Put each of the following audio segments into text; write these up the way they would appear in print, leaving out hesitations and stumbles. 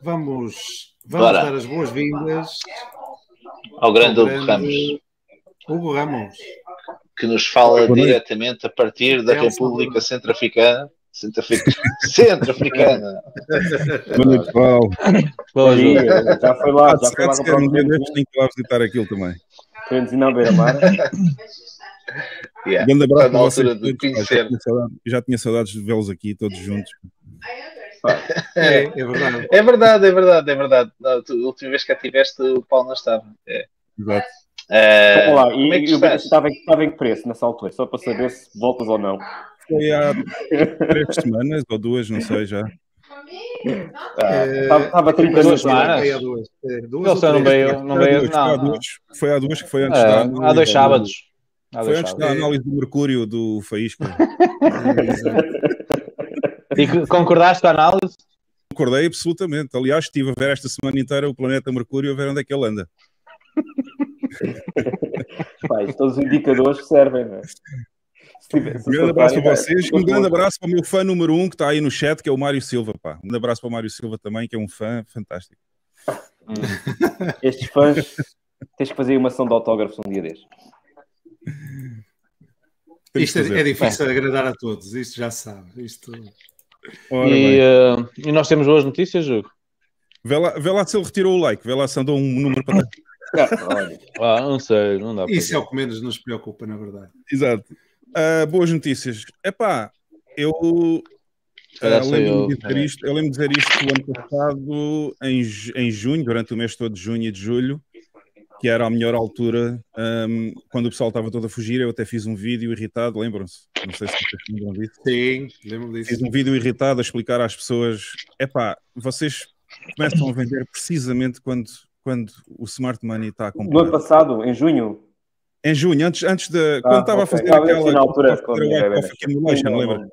Vamos dar as boas-vindas ao grande Hugo Ramos. Hugo Ramos. Que nos fala diretamente a partir da República Centro Africana. Centro-africana. Boa noite, Paulo. Boa noite. Já foi lá. Já foi lá comprar um bilhete, tem que lá visitar aquilo também. Trenzinho à beira-mar. Um grande abraço para vocês. Já tinha saudades de vê-los aqui, todos juntos. É verdade. A última vez que a tiveste, o Paulo não estava. É. Exato. Olá, estava em que preço nessa altura? Só para saber se voltas ou não. Foi há 3 semanas ou 2, não sei já. Estava 32 horas. Não veio. Foi há 2 que foi antes da análise. Há 2 sábados. Foi antes da análise do Mercúrio do Faísco. E concordaste com a análise? Concordei absolutamente. Aliás, estive a ver esta semana inteira o planeta Mercúrio a ver onde é que ele anda. Pai, todos os indicadores que servem, não é? Um grande abraço para vocês, um grande abraço para o meu fã número 1 que está aí no chat, que é o Mário Silva, pá. Um grande abraço para o Mário Silva também, que é um fã fantástico. Estes fãs, tens que fazer uma ação de autógrafos um dia destes. Isto é difícil agradar a todos, isto já sabe. Isto... E nós temos boas notícias, Hugo? Vê lá se ele retirou o like, vê lá se andou um número para... não sei, não dá para... Isso é o que menos nos preocupa, na verdade. Exato. Boas notícias. Epá, eu lembro de dizer isto ano passado, em junho, durante o mês todo de junho e de julho, que era a melhor altura, quando o pessoal estava todo a fugir. Eu até fiz um vídeo irritado, lembram-se? Não sei se vocês lembram disso. Sim, lembro disso. Fiz um vídeo irritado a explicar às pessoas, epá, vocês começam a vender precisamente quando o smart money está a comprar. No ano passado, em junho? Em junho, antes de... quando estava a fazer aquela altura, não lembro.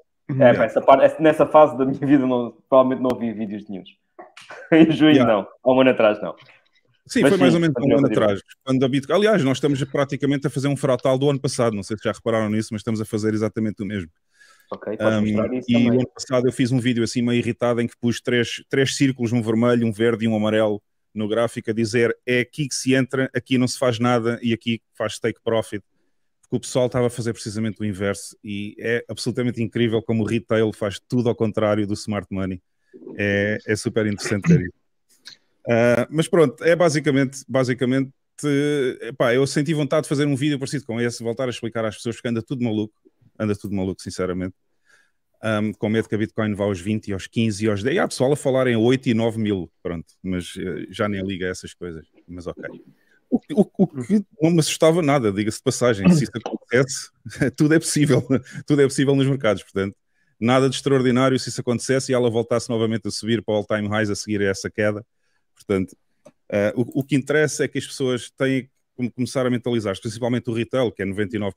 Nessa fase da minha vida, provavelmente não vi vídeos nenhum. Em junho, não. Há um ano atrás, não. Sim, mas foi mais ou menos um ano atrás. Quando a Bitcoin... Aliás, nós estamos praticamente a fazer um fratal do ano passado. Não sei se já repararam nisso, mas estamos a fazer exatamente o mesmo. Ok, posso mostrar isso também. E no ano passado eu fiz um vídeo assim meio irritado em que pus 3 círculos, um vermelho, um verde e um amarelo, no gráfico a dizer, é aqui que se entra, aqui não se faz nada e aqui faz take profit, porque o pessoal estava a fazer precisamente o inverso e é absolutamente incrível como o retail faz tudo ao contrário do smart money. É super interessante ter isso. Mas pronto, é basicamente epá, eu senti vontade de fazer um vídeo parecido com esse, voltar a explicar às pessoas, porque anda tudo maluco, sinceramente. Com medo que a Bitcoin vá aos 20, aos 15, aos 10. E há pessoal a falar em 8 e 9 mil, pronto, mas já nem liga a essas coisas, mas ok. O que não me assustava nada, diga-se de passagem, se isso acontece, tudo é possível nos mercados, portanto, nada de extraordinário se isso acontecesse e ela voltasse novamente a subir para all-time highs a seguir a essa queda, portanto, o que interessa é que as pessoas têm que começar a mentalizar, principalmente o retail, que é 99%,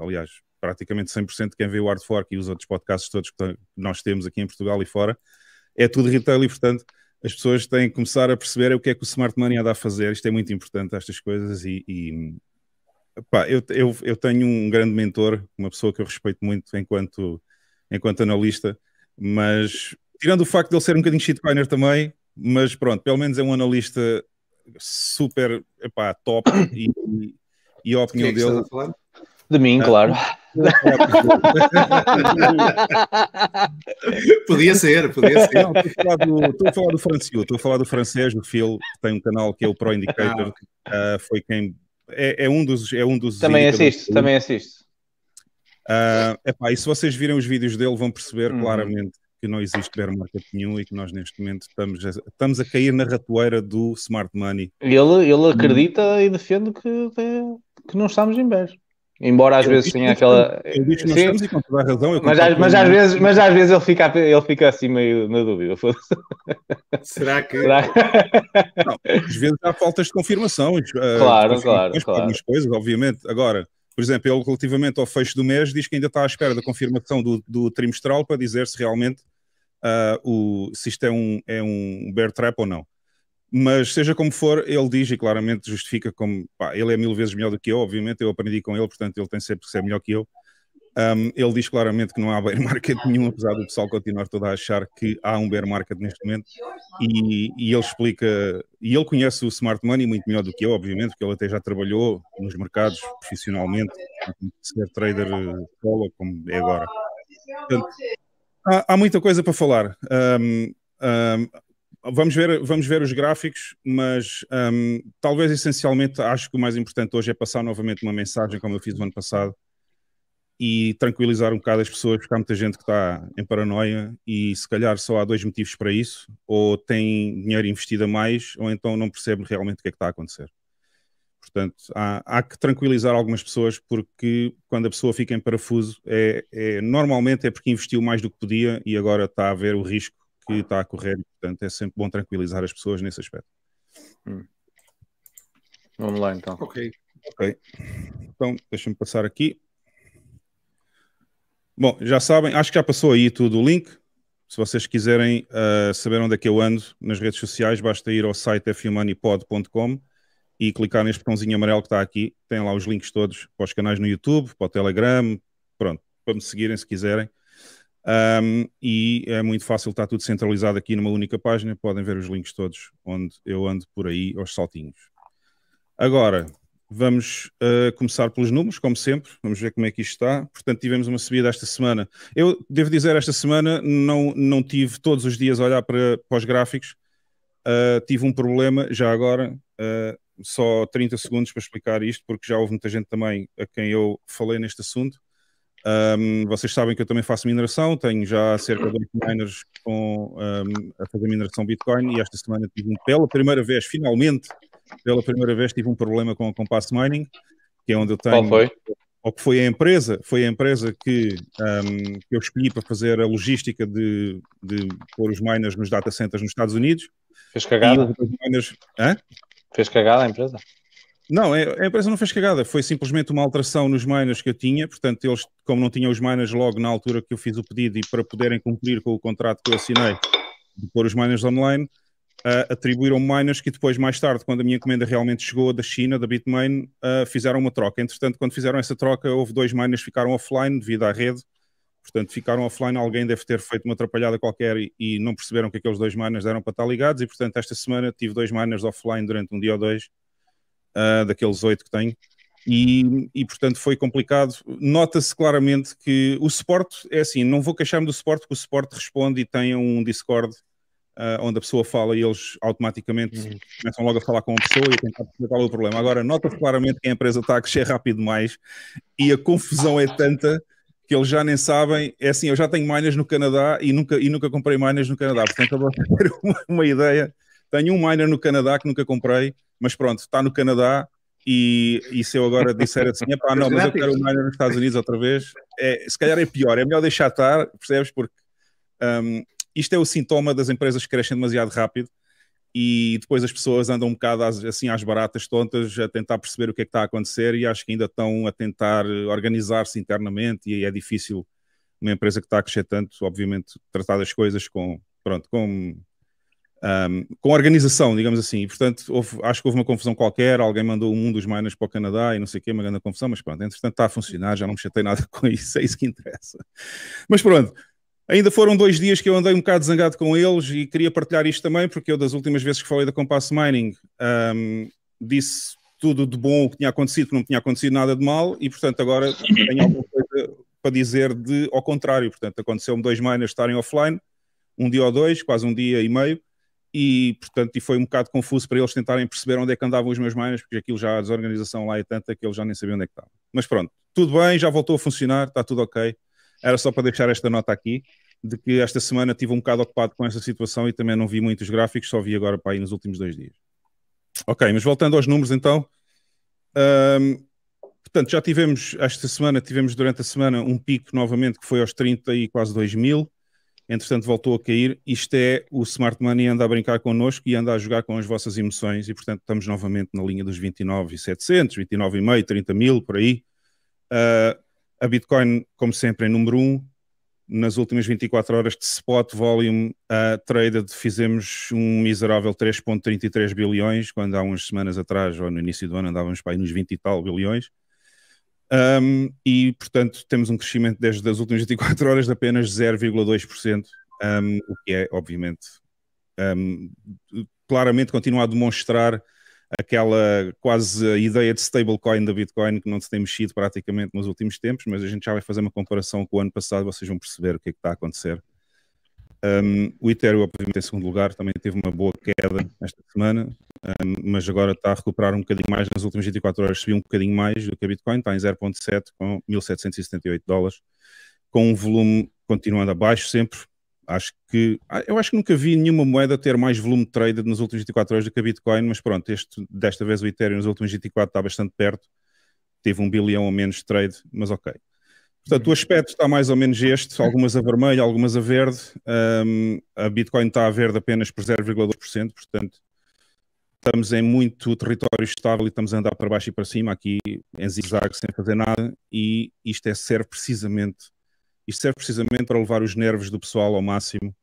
aliás, praticamente 100% de quem vê o Hard Fork e os outros podcasts todos que nós temos aqui em Portugal e fora, é tudo retail e, portanto, as pessoas têm que começar a perceber o que é que o smart money anda a fazer. Isto é muito importante, estas coisas, e pá, eu tenho um grande mentor, uma pessoa que eu respeito muito enquanto analista, mas, tirando o facto de ele ser um bocadinho shitcoiner também, mas pronto, pelo menos é um analista super, epá, top, e a opinião dele... De mim, claro. Podia ser. Estou a falar do Francisco, estou a falar do francês, do Phil, que tem um canal que é o Pro Indicator. Foi quem... É um dos Também assiste. E se vocês virem os vídeos dele, vão perceber claramente que não existe bear market nenhum e que nós neste momento estamos a cair na ratoeira do smart money. Ele acredita e defende que não estamos em bear. Embora às vezes tenha aquela... Mas às vezes ele fica assim meio na dúvida. Será que... Não, às vezes há faltas de confirmação. Claro. Algumas coisas, obviamente. Agora, por exemplo, ele relativamente ao fecho do mês diz que ainda está à espera da confirmação do trimestral para dizer se realmente se isto é um bear trap ou não. Mas seja como for, ele diz e claramente justifica como, pá, ele é 1000 vezes melhor do que eu, obviamente, eu aprendi com ele, portanto ele tem sempre que ser melhor que eu, Ele diz claramente que não há bear market nenhum, apesar do pessoal continuar todo a achar que há um bear market neste momento, e ele explica, e ele conhece o smart money muito melhor do que eu, obviamente, porque ele até já trabalhou nos mercados profissionalmente, como ser trader solo, como é agora. Portanto, há muita coisa para falar. Vamos ver os gráficos, mas talvez essencialmente acho que o mais importante hoje é passar novamente uma mensagem, como eu fiz no ano passado, e tranquilizar um bocado as pessoas, porque há muita gente que está em paranoia e se calhar só há dois motivos para isso: ou tem dinheiro investido a mais, ou então não percebe realmente o que é que está a acontecer. Portanto, há que tranquilizar algumas pessoas, porque quando a pessoa fica em parafuso, normalmente é porque investiu mais do que podia e agora está a ver o risco que está a correr. Portanto, é sempre bom tranquilizar as pessoas nesse aspecto. Vamos lá então. Ok. Então, deixa-me passar aqui. Bom, já sabem, acho que já passou aí tudo o link. Se vocês quiserem saber onde é que eu ando nas redes sociais, basta ir ao site fyoumoneypod.com e clicar neste botãozinho amarelo que está aqui. Tem lá os links todos para os canais no YouTube, para o Telegram, pronto, para me seguirem se quiserem. E é muito fácil, está tudo centralizado aqui numa única página. Podem ver os links todos onde eu ando por aí, aos saltinhos. Agora... vamos começar pelos números, como sempre. Vamos ver como é que isto está. Portanto, tivemos uma subida esta semana. Eu devo dizer, esta semana não tive todos os dias a olhar para os gráficos. Tive um problema, já agora, só 30 segundos para explicar isto, porque já houve muita gente também a quem eu falei neste assunto. Vocês sabem que eu também faço mineração. Tenho já cerca de 8 miners a fazer mineração Bitcoin, e esta semana tive pela primeira vez, finalmente, tive um problema com a Compass Mining, que é onde eu tenho... Qual foi? Ou que foi a empresa, que eu escolhi para fazer a logística de pôr os miners nos data centers nos Estados Unidos. Fez cagada? Fez cagada a empresa? Não, a empresa não fez cagada, foi simplesmente uma alteração nos miners que eu tinha. Portanto, eles, como não tinham os miners logo na altura que eu fiz o pedido, e para poderem cumprir com o contrato que eu assinei de pôr os miners online, atribuíram miners que depois, mais tarde, quando a minha encomenda realmente chegou da China, da Bitmain, fizeram uma troca. Entretanto, quando fizeram essa troca, houve dois miners que ficaram offline devido à rede. Portanto, ficaram offline, alguém deve ter feito uma atrapalhada qualquer e não perceberam que aqueles dois miners eram para estar ligados. E, portanto, esta semana tive dois miners offline durante um dia ou dois, daqueles 8 que tenho. E portanto foi complicado. Nota-se claramente que o suporte é assim, não vou queixar-me do suporte, porque o suporte responde e tem um Discord onde a pessoa fala e eles automaticamente começam logo a falar com a pessoa e a tentar perceber qual é o problema. Agora, nota-se claramente que a empresa está a crescer rápido demais e a confusão é tanta que eles já nem sabem. É assim, eu já tenho miners no Canadá e nunca comprei miners no Canadá. Portanto, agora ter uma ideia, tenho um miner no Canadá que nunca comprei, mas pronto, está no Canadá. E se eu agora disser assim, epá, não, mas eu quero um miner nos Estados Unidos outra vez, se calhar é pior, é melhor deixar estar, percebes? Porque... isto é o sintoma das empresas que crescem demasiado rápido e depois as pessoas andam um bocado assim às baratas tontas a tentar perceber o que é que está a acontecer, e acho que ainda estão a tentar organizar-se internamente, e é difícil uma empresa que está a crescer tanto, obviamente, tratar das coisas com organização, digamos assim. E, portanto, acho que houve uma confusão qualquer, alguém mandou um dos miners para o Canadá e não sei o que, uma grande confusão, mas pronto, entretanto está a funcionar, já não me chatei nada com isso, é isso que interessa. Mas pronto. Ainda foram 2 dias que eu andei um bocado zangado com eles e queria partilhar isto também, porque eu, das últimas vezes que falei da Compass Mining, disse tudo de bom o que tinha acontecido, porque não tinha acontecido nada de mal, e portanto agora tenho alguma coisa para dizer ao contrário. Portanto, aconteceu-me 2 miners estarem offline, um dia ou dois, quase um dia e meio, e portanto foi um bocado confuso para eles tentarem perceber onde é que andavam os meus miners, porque aquilo já, a desorganização lá é tanta que eles já nem sabiam onde é que estavam. Mas pronto, tudo bem, já voltou a funcionar, está tudo ok. Era só para deixar esta nota aqui, de que esta semana estive um bocado ocupado com essa situação e também não vi muitos gráficos, só vi agora para aí nos últimos 2 dias. Ok, mas voltando aos números então. Portanto, já tivemos, esta semana, durante a semana um pico novamente que foi aos 30 e quase 2 mil. Entretanto voltou a cair. Isto é, o Smart Money anda a brincar connosco e anda a jogar com as vossas emoções e, portanto, estamos novamente na linha dos 29.700, 29,5, 30 mil, por aí. A Bitcoin, como sempre, em número 1. Nas últimas 24 horas de spot volume traded, fizemos um miserável 3,33 bilhões, quando há umas semanas atrás, ou no início do ano, andávamos para aí nos 20 e tal bilhões. E, portanto, temos um crescimento desde as últimas 24 horas de apenas 0,2%, o que é, obviamente, claramente continua a demonstrar aquela quase ideia de stablecoin da Bitcoin, que não se tem mexido praticamente nos últimos tempos, mas a gente já vai fazer uma comparação com o ano passado, vocês vão perceber o que é que está a acontecer. O Ethereum, obviamente, em segundo lugar, também teve uma boa queda esta semana, mas agora está a recuperar um bocadinho mais. Nas últimas 24 horas subiu um bocadinho mais do que a Bitcoin, está em 0,7 com 1.778 dólares, com um volume continuando abaixo sempre. Eu acho que nunca vi nenhuma moeda ter mais volume de trade nas últimas 24 horas do que a Bitcoin, mas pronto, desta vez o Ethereum nas últimas 24 está bastante perto, teve 1 bilhão ou menos de trade, mas ok. Portanto, o aspecto está mais ou menos este, algumas a vermelho, algumas a verde. A Bitcoin está a verde apenas por 0,2%, portanto, estamos em muito território estável e estamos a andar para baixo e para cima, aqui em zigue-zague sem fazer nada, e isto serve precisamente para levar os nervos do pessoal ao máximo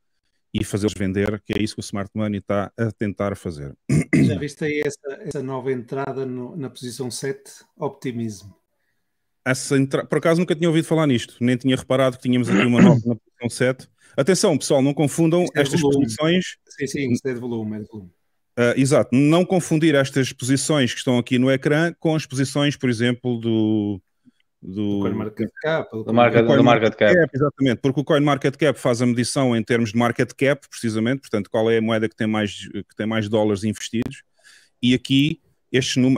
e fazê-los vender, que é isso que o Smart Money está a tentar fazer. Já viste aí essa nova entrada na posição 7, Optimism? Por acaso nunca tinha ouvido falar nisto, nem tinha reparado que tínhamos aqui uma nova na posição 7. Atenção, pessoal, não confundam estas posições. Sim, sim, isto é de volume, exato, não confundir estas posições que estão aqui no ecrã com as posições, por exemplo, do CoinMarketCap. Exatamente, porque o CoinMarketCap faz a medição em termos de market cap, precisamente, portanto, qual é a moeda que tem mais dólares investidos, e aqui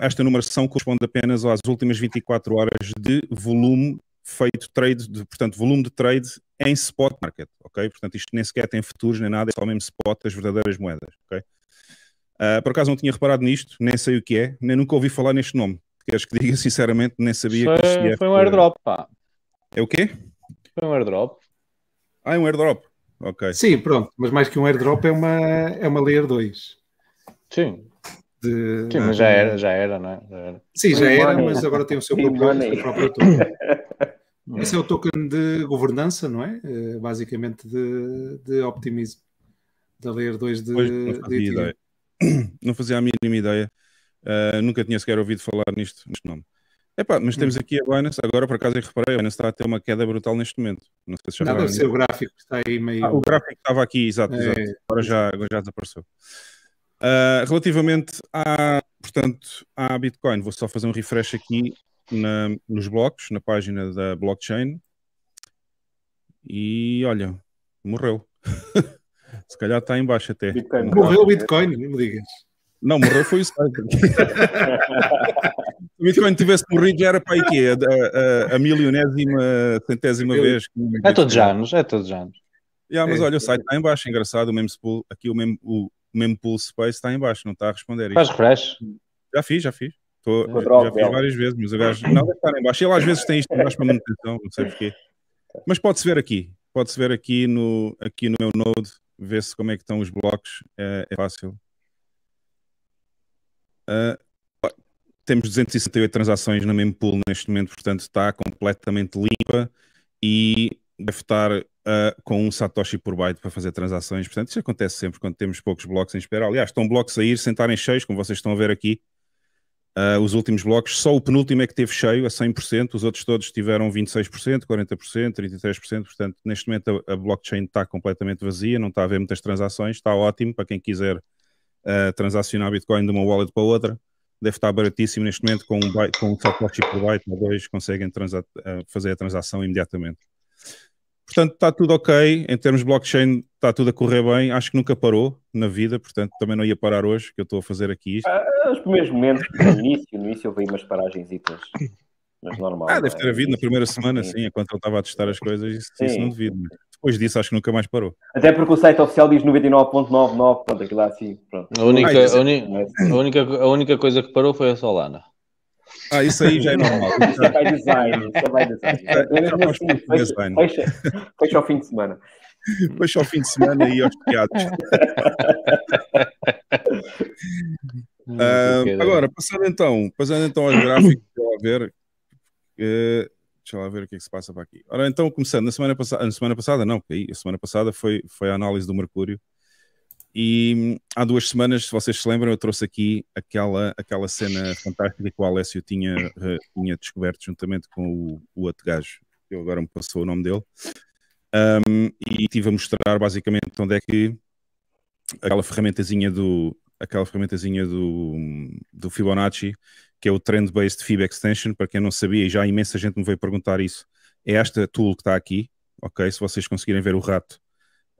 esta numeração corresponde apenas às últimas 24 horas de volume feito trade, portanto, volume de trade em spot market, ok? Portanto, isto nem sequer tem futuros nem nada, é só mesmo spot das verdadeiras moedas, ok? Por acaso não tinha reparado nisto, nem sei o que é, nem nunca ouvi falar neste nome. Queres que diga sinceramente, nem sabia que isto ia... Foi um airdrop, pá. É o quê? Foi um airdrop. Ah, é um airdrop, ok. Sim, pronto, mas mais que um airdrop é uma Layer 2. Sim. Sim, mas já era, não é? Já era. Sim, já era, mas agora tem o seu próprio token. Esse é o token de governança, não é? Basicamente de Optimism, da Layer 2 de... Não fazia a mínima ideia. Nunca tinha sequer ouvido falar neste nome. Epá, mas temos aqui a Binance, agora por acaso eu reparei, a Binance está a ter uma queda brutal neste momento. Não sei se já deve ser o gráfico que está aí meio... o gráfico que estava aqui, exato. Agora já desapareceu. Relativamente à Bitcoin, vou só fazer um refresh aqui nos blocos, na página da blockchain. E olha, morreu. Se calhar está em baixo até. Morreu o Bitcoin, não me digas. Não, morreu foi o site. Se o Bitcoin tivesse morrido já era para aqui, a centésima vez. É todos os anos, Mas olha, o site está em baixo, engraçado, o mempool, aqui o mempool space está em baixo, não está a responder. Faz refresh? Já fiz. Já fiz várias vezes, mas o gajo não deve estar em baixo. Ele às vezes tem isto em baixo para manutenção, não sei porquê. Mas pode-se ver aqui aqui no meu node, ver-se como é que estão os blocos, é fácil. Temos 268 transações na mempool neste momento, portanto está completamente limpa e deve estar com um satoshi por byte para fazer transações. Portanto, isso acontece sempre quando temos poucos blocos em espera. Aliás, estão blocos a ir sem estarem cheios, como vocês estão a ver aqui. Os últimos blocos, só o penúltimo é que teve cheio a 100%, os outros todos tiveram 26%, 40%, 33%. Portanto, neste momento a blockchain está completamente vazia, não está a haver muitas transações, está ótimo para quem quiser transacionar Bitcoin de uma wallet para outra. Deve estar baratíssimo neste momento, com um satoshi por byte ou dois conseguem fazer a transação imediatamente. Portanto, está tudo ok, em termos de blockchain está tudo a correr bem, acho que nunca parou na vida, portanto também não ia parar hoje, que eu estou a fazer aqui isto. Nos primeiros momentos, no início houve umas paragens, mas normal. Deve ter havido na primeira semana, sim, enquanto eu estava a testar as coisas, isso não devido. Depois disso, acho que nunca mais parou. Até porque o site oficial diz 99.99, pronto, aquilo assim, pronto. A única coisa que parou foi a Solana. Isso aí já é normal. Isso é by design. Fecha ao fim de semana. Fecha ao fim de semana e aos piados. Agora, passando então aos gráficos, deixa lá ver o que é que se passa para aqui. Ora, então, começando, na semana passada foi a análise do Mercúrio. E há 2 semanas, se vocês se lembram, eu trouxe aqui aquela cena fantástica que o Alessio tinha descoberto juntamente com o outro gajo, que agora me passou o nome dele, e estive a mostrar basicamente onde é que aquela ferramentazinha do Fibonacci, que é o Trend Based Fib Extension, para quem não sabia, e já imensa gente me veio perguntar isso, é esta tool que está aqui, ok? Se vocês conseguirem ver o rato,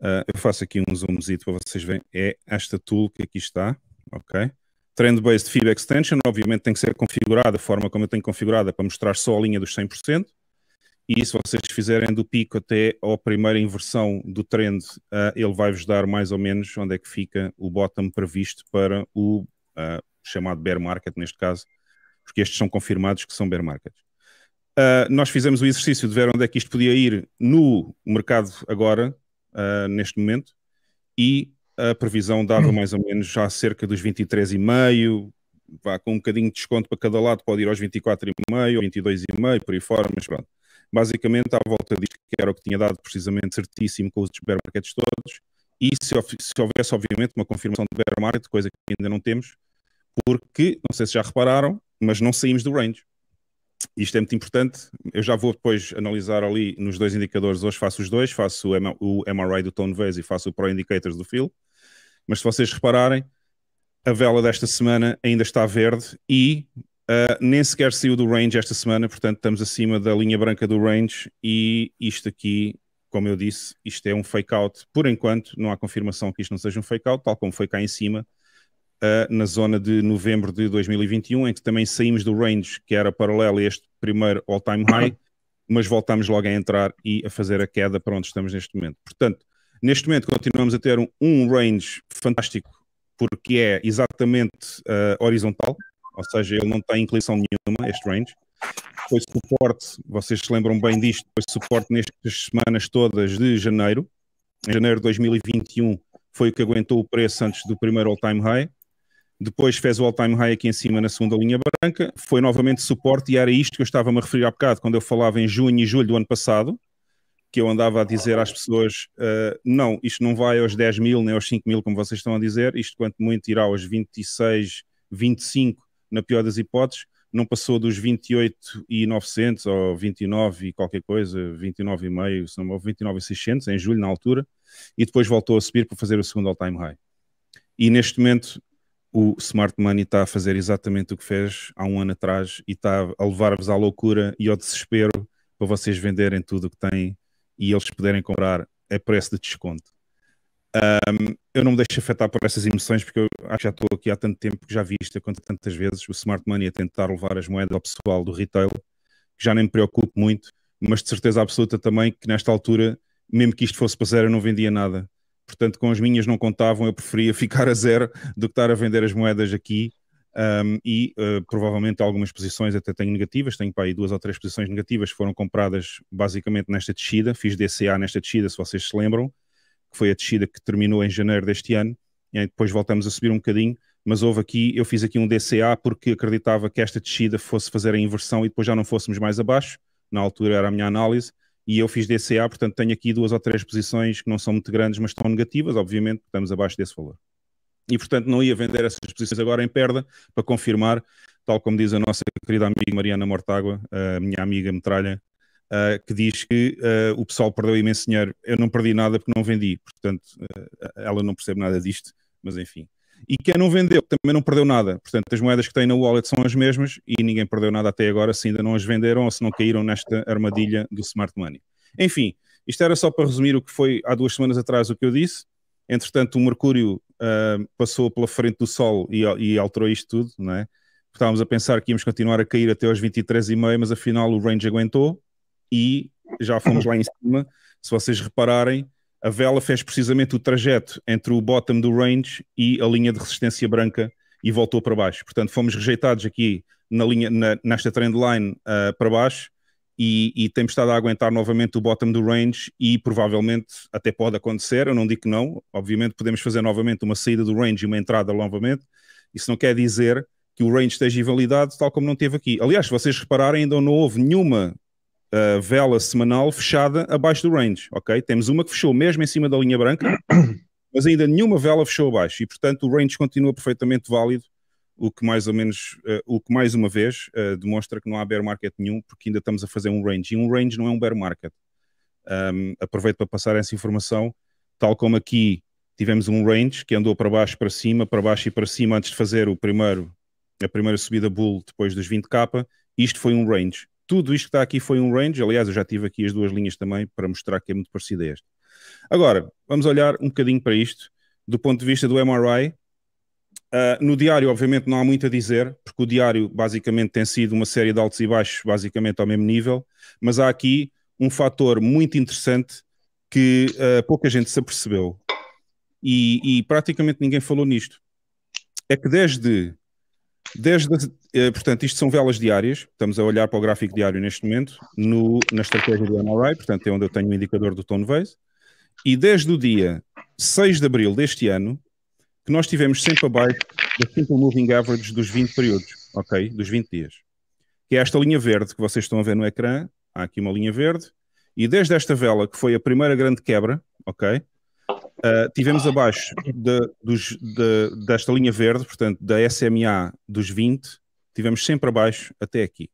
eu faço aqui um zoomzito para vocês verem, é esta tool que aqui está, ok? Trend Based Fib Extension, obviamente tem que ser configurada, a forma como eu tenho configurada, para mostrar só a linha dos 100%, e se vocês fizerem do pico até à primeira inversão do trend, ele vai-vos dar mais ou menos onde é que fica o bottom previsto para o chamado bear market, neste caso, porque estes são confirmados que são bear markets. Nós fizemos o exercício de ver onde é que isto podia ir no mercado agora, neste momento, e a previsão dava mais ou menos já cerca dos 23,5, vá, com um bocadinho de desconto para cada lado, pode ir aos 24,5, 22,5, por aí fora, mas pronto. Basicamente, à volta disto, que era o que tinha dado precisamente certíssimo com os bear markets todos, e se houvesse, obviamente, uma confirmação de bear market, coisa que ainda não temos, porque, não sei se já repararam, mas não saímos do range. Isto é muito importante, eu já vou depois analisar ali nos 2 indicadores, hoje faço os dois, faço o MRI do Tone Vays e faço o Pro Indicators do Phil, mas se vocês repararem, a vela desta semana ainda está verde e... nem sequer saiu do range esta semana, portanto estamos acima da linha branca do range e isto aqui, como eu disse, isto é um fake out, por enquanto não há confirmação que isto não seja um fake out, tal como foi cá em cima, na zona de novembro de 2021, em que também saímos do range que era paralelo a este primeiro all time high, mas voltámos logo a entrar e a fazer a queda para onde estamos neste momento. Portanto, neste momento continuamos a ter um range fantástico, porque é exatamente horizontal. Ou seja, ele não tem inclinação nenhuma, este range. Foi suporte, vocês se lembram bem disto, foi suporte nestas semanas todas de janeiro. Em janeiro de 2021 foi o que aguentou o preço antes do primeiro all-time high. Depois fez o all-time high aqui em cima na segunda linha branca. Foi novamente suporte e era isto que eu estava-me a referir há bocado, quando eu falava em junho e julho do ano passado, que eu andava a dizer às pessoas, não, isto não vai aos 10 mil, nem aos 5 mil, como vocês estão a dizer. Isto, quanto muito, irá aos 26, 25, na pior das hipóteses, não passou dos 28,900 ou 29 e qualquer coisa, 29,5, se não houve 29,600 em julho na altura, e depois voltou a subir para fazer o segundo all-time high. E neste momento o Smart Money está a fazer exatamente o que fez há um ano atrás e está a levar-vos à loucura e ao desespero para vocês venderem tudo o que têm e eles poderem comprar a preço de desconto. Eu não me deixo afetar por essas emoções, porque eu acho que já estou aqui há tanto tempo que já vi isto acontecer tantas vezes, o Smart Money a tentar levar as moedas ao pessoal do retail, que já nem me preocupo muito, mas de certeza absoluta também que nesta altura, mesmo que isto fosse para zero, eu não vendia nada. Portanto, com as minhas não contavam, eu preferia ficar a zero do que estar a vender as moedas aqui, provavelmente algumas posições até tenho negativas, tenho para aí 2 ou 3 posições negativas que foram compradas basicamente nesta descida, fiz DCA nesta descida, se vocês se lembram, que foi a descida que terminou em janeiro deste ano, e depois voltamos a subir um bocadinho, mas houve aqui, eu fiz aqui um DCA porque acreditava que esta descida fosse fazer a inversão e depois já não fôssemos mais abaixo, na altura era a minha análise, e eu fiz DCA, portanto tenho aqui 2 ou 3 posições que não são muito grandes, mas estão negativas, obviamente, estamos abaixo desse valor. E portanto não ia vender essas posições agora em perda, para confirmar, tal como diz a nossa querida amiga Mariana Mortágua, a minha amiga metralha, que diz que o pessoal perdeu imenso dinheiro. Eu não perdi nada porque não vendi, portanto ela não percebe nada disto, mas enfim. E quem não vendeu também não perdeu nada, portanto as moedas que têm na wallet são as mesmas e ninguém perdeu nada até agora, se ainda não as venderam ou se não caíram nesta armadilha do Smart Money. Enfim, isto era só para resumir o que foi há 2 semanas atrás o que eu disse. Entretanto o Mercúrio passou pela frente do Sol e alterou isto tudo, não é? Estávamos a pensar que íamos continuar a cair até aos 23,5, mas afinal o range aguentou e já fomos lá em cima. Se vocês repararem, a vela fez precisamente o trajeto entre o bottom do range e a linha de resistência branca e voltou para baixo. Portanto, fomos rejeitados aqui na linha, nesta trend line para baixo e temos estado a aguentar novamente o bottom do range e provavelmente até pode acontecer, eu não digo que não, obviamente podemos fazer novamente uma saída do range e uma entrada novamente. Isso não quer dizer que o range esteja invalidado, tal como não teve aqui. Aliás, se vocês repararem, ainda não houve nenhuma vela semanal fechada abaixo do range, ok? Temos uma que fechou mesmo em cima da linha branca, mas ainda nenhuma vela fechou abaixo e, portanto, o range continua perfeitamente válido, o que mais ou menos, demonstra que não há bear market nenhum, porque ainda estamos a fazer um range, e um range não é um bear market. Aproveito para passar essa informação, tal como aqui tivemos um range que andou para baixo, para cima, para baixo e para cima antes de fazer o primeiro, a primeira subida bull depois dos 20K, isto foi um range. Tudo isto que está aqui foi um range, aliás eu já tive aqui as duas linhas também para mostrar que é muito parecido a este. Agora, vamos olhar um bocadinho para isto, do ponto de vista do MRI. No diário, obviamente, não há muito a dizer, porque o diário, basicamente, tem sido uma série de altos e baixos, basicamente, ao mesmo nível, mas há aqui um fator muito interessante que pouca gente se apercebeu, e praticamente ninguém falou nisto. É que portanto, isto são velas diárias, estamos a olhar para o gráfico diário neste momento, na estratégia do MRI, portanto, é onde eu tenho o indicador do Tone Vays, e desde o dia 6 de abril deste ano, que nós tivemos sempre abaixo da Simple Moving Average dos 20 períodos, ok? Dos 20 dias. Que é esta linha verde que vocês estão a ver no ecrã, há aqui uma linha verde, e desde esta vela, que foi a primeira grande quebra, ok? Tivemos abaixo desta linha verde, portanto, da SMA dos 20, tivemos sempre abaixo até aqui.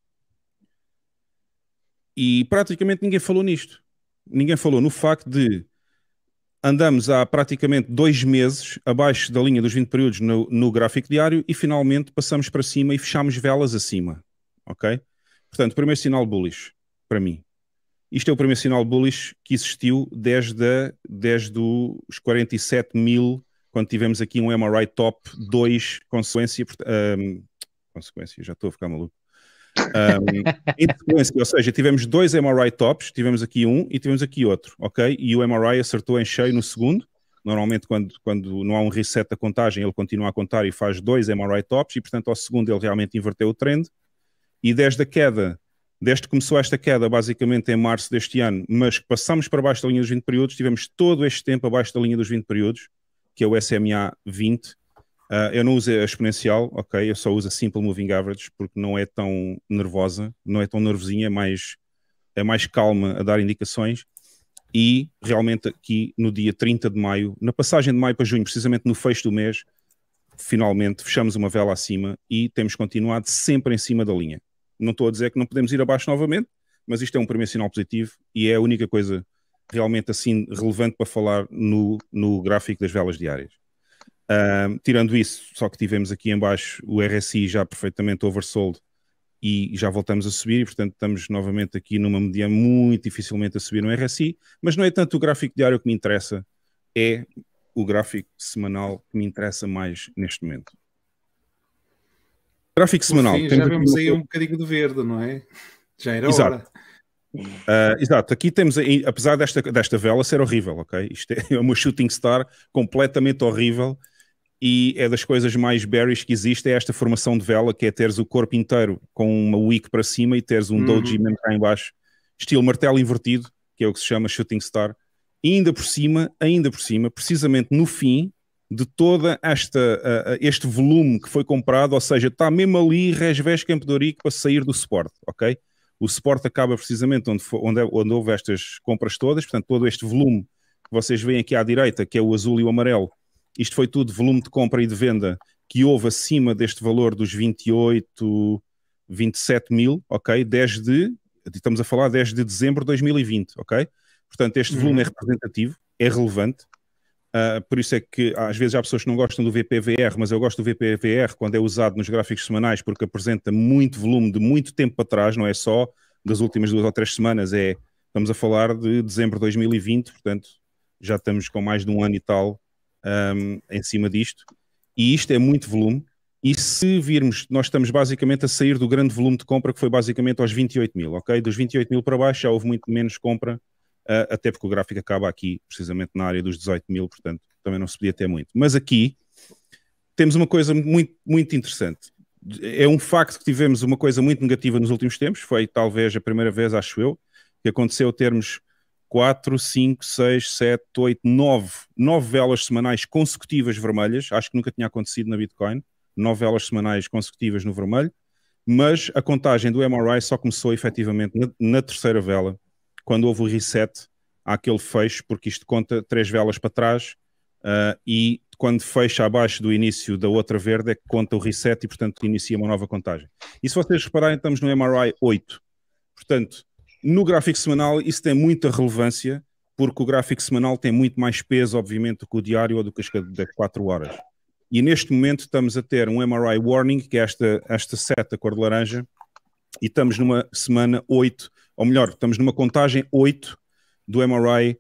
E praticamente ninguém falou nisto. Ninguém falou no facto de andamos há praticamente 2 meses abaixo da linha dos 20 períodos no gráfico diário e finalmente passamos para cima e fechamos velas acima, ok? Portanto, primeiro sinal bullish, para mim. Isto é o primeiro sinal bullish que existiu desde os 47 mil, quando tivemos aqui um MRI top 2, ou seja, tivemos 2 MRI tops, tivemos aqui um e tivemos aqui outro, ok? E o MRI acertou em cheio no segundo. Normalmente quando não há um reset da contagem, ele continua a contar e faz 2 MRI tops e, portanto, ao segundo ele realmente inverteu o trend. E desde que começou esta queda, basicamente em março deste ano, mas que passamos para baixo da linha dos 20 períodos, tivemos todo este tempo abaixo da linha dos 20 períodos, que é o SMA 20. Eu não uso a exponencial, ok? Eu só uso a Simple Moving Average porque não é tão nervosa, não é tão nervosinha, é mais calma a dar indicações. E realmente aqui no dia 30 de maio, na passagem de maio para junho, precisamente no fecho do mês, finalmente fechamos uma vela acima e temos continuado sempre em cima da linha. Não estou a dizer que não podemos ir abaixo novamente, mas isto é um primeiro sinal positivo e é a única coisa realmente assim relevante para falar no gráfico das velas diárias. Tirando isso, só que tivemos aqui em baixo o RSI já perfeitamente oversold e já voltamos a subir e, portanto, estamos novamente aqui numa medida muito dificilmente a subir no RSI, mas não é tanto o gráfico diário que me interessa, é o gráfico semanal que me interessa mais neste momento. Gráfico semanal. Sim, já vemos aí um bocadinho de verde, não é? Já era hora. Exato, aqui temos, apesar desta vela ser horrível, ok? Isto é uma shooting star completamente horrível. E é das coisas mais bearish que existe, é esta formação de vela, que é teres o corpo inteiro com uma wick para cima e teres um doji mesmo cá em baixo, estilo martelo invertido, que é o que se chama shooting star. E ainda por cima, precisamente no fim de toda este volume que foi comprado, ou seja, está mesmo ali resvés campedorico para sair do suporte, ok? O suporte acaba precisamente onde houve estas compras todas, portanto, todo este volume que vocês veem aqui à direita, que é o azul e o amarelo, isto foi tudo volume de compra e de venda que houve acima deste valor dos 27 mil, ok? Estamos a falar desde dezembro de 2020, ok? Portanto, este volume é representativo, é relevante, por isso é que às vezes há pessoas que não gostam do VPVR, mas eu gosto do VPVR quando é usado nos gráficos semanais porque apresenta muito volume de muito tempo para trás, não é só das últimas 2 ou 3 semanas, estamos a falar de dezembro de 2020, portanto, já estamos com mais de um ano e tal, em cima disto, e isto é muito volume, e se virmos, nós estamos basicamente a sair do grande volume de compra que foi basicamente aos 28 mil, ok? Dos 28 mil para baixo já houve muito menos compra, até porque o gráfico acaba aqui, precisamente na área dos 18 mil, portanto, também não se podia ter muito. Mas aqui temos uma coisa muito, muito interessante. É um facto que tivemos uma coisa muito negativa nos últimos tempos, foi talvez a primeira vez, acho eu, que aconteceu termos 4, 5, 6, 7, 8, 9 velas semanais consecutivas vermelhas, acho que nunca tinha acontecido na Bitcoin, 9 velas semanais consecutivas no vermelho, mas a contagem do MRI só começou efetivamente na terceira vela, quando houve o reset àquele fecho, porque isto conta 3 velas para trás, e quando fecha abaixo do início da outra verde é que conta o reset e, portanto, inicia uma nova contagem. E se vocês repararem, estamos no MRI 8. Portanto, no gráfico semanal isso tem muita relevância, porque o gráfico semanal tem muito mais peso, obviamente, do que o diário ou do que as 4 horas. E neste momento estamos a ter um MRI Warning, que é esta seta cor de laranja, e estamos numa semana 8, ou melhor, estamos numa contagem 8 do MRI,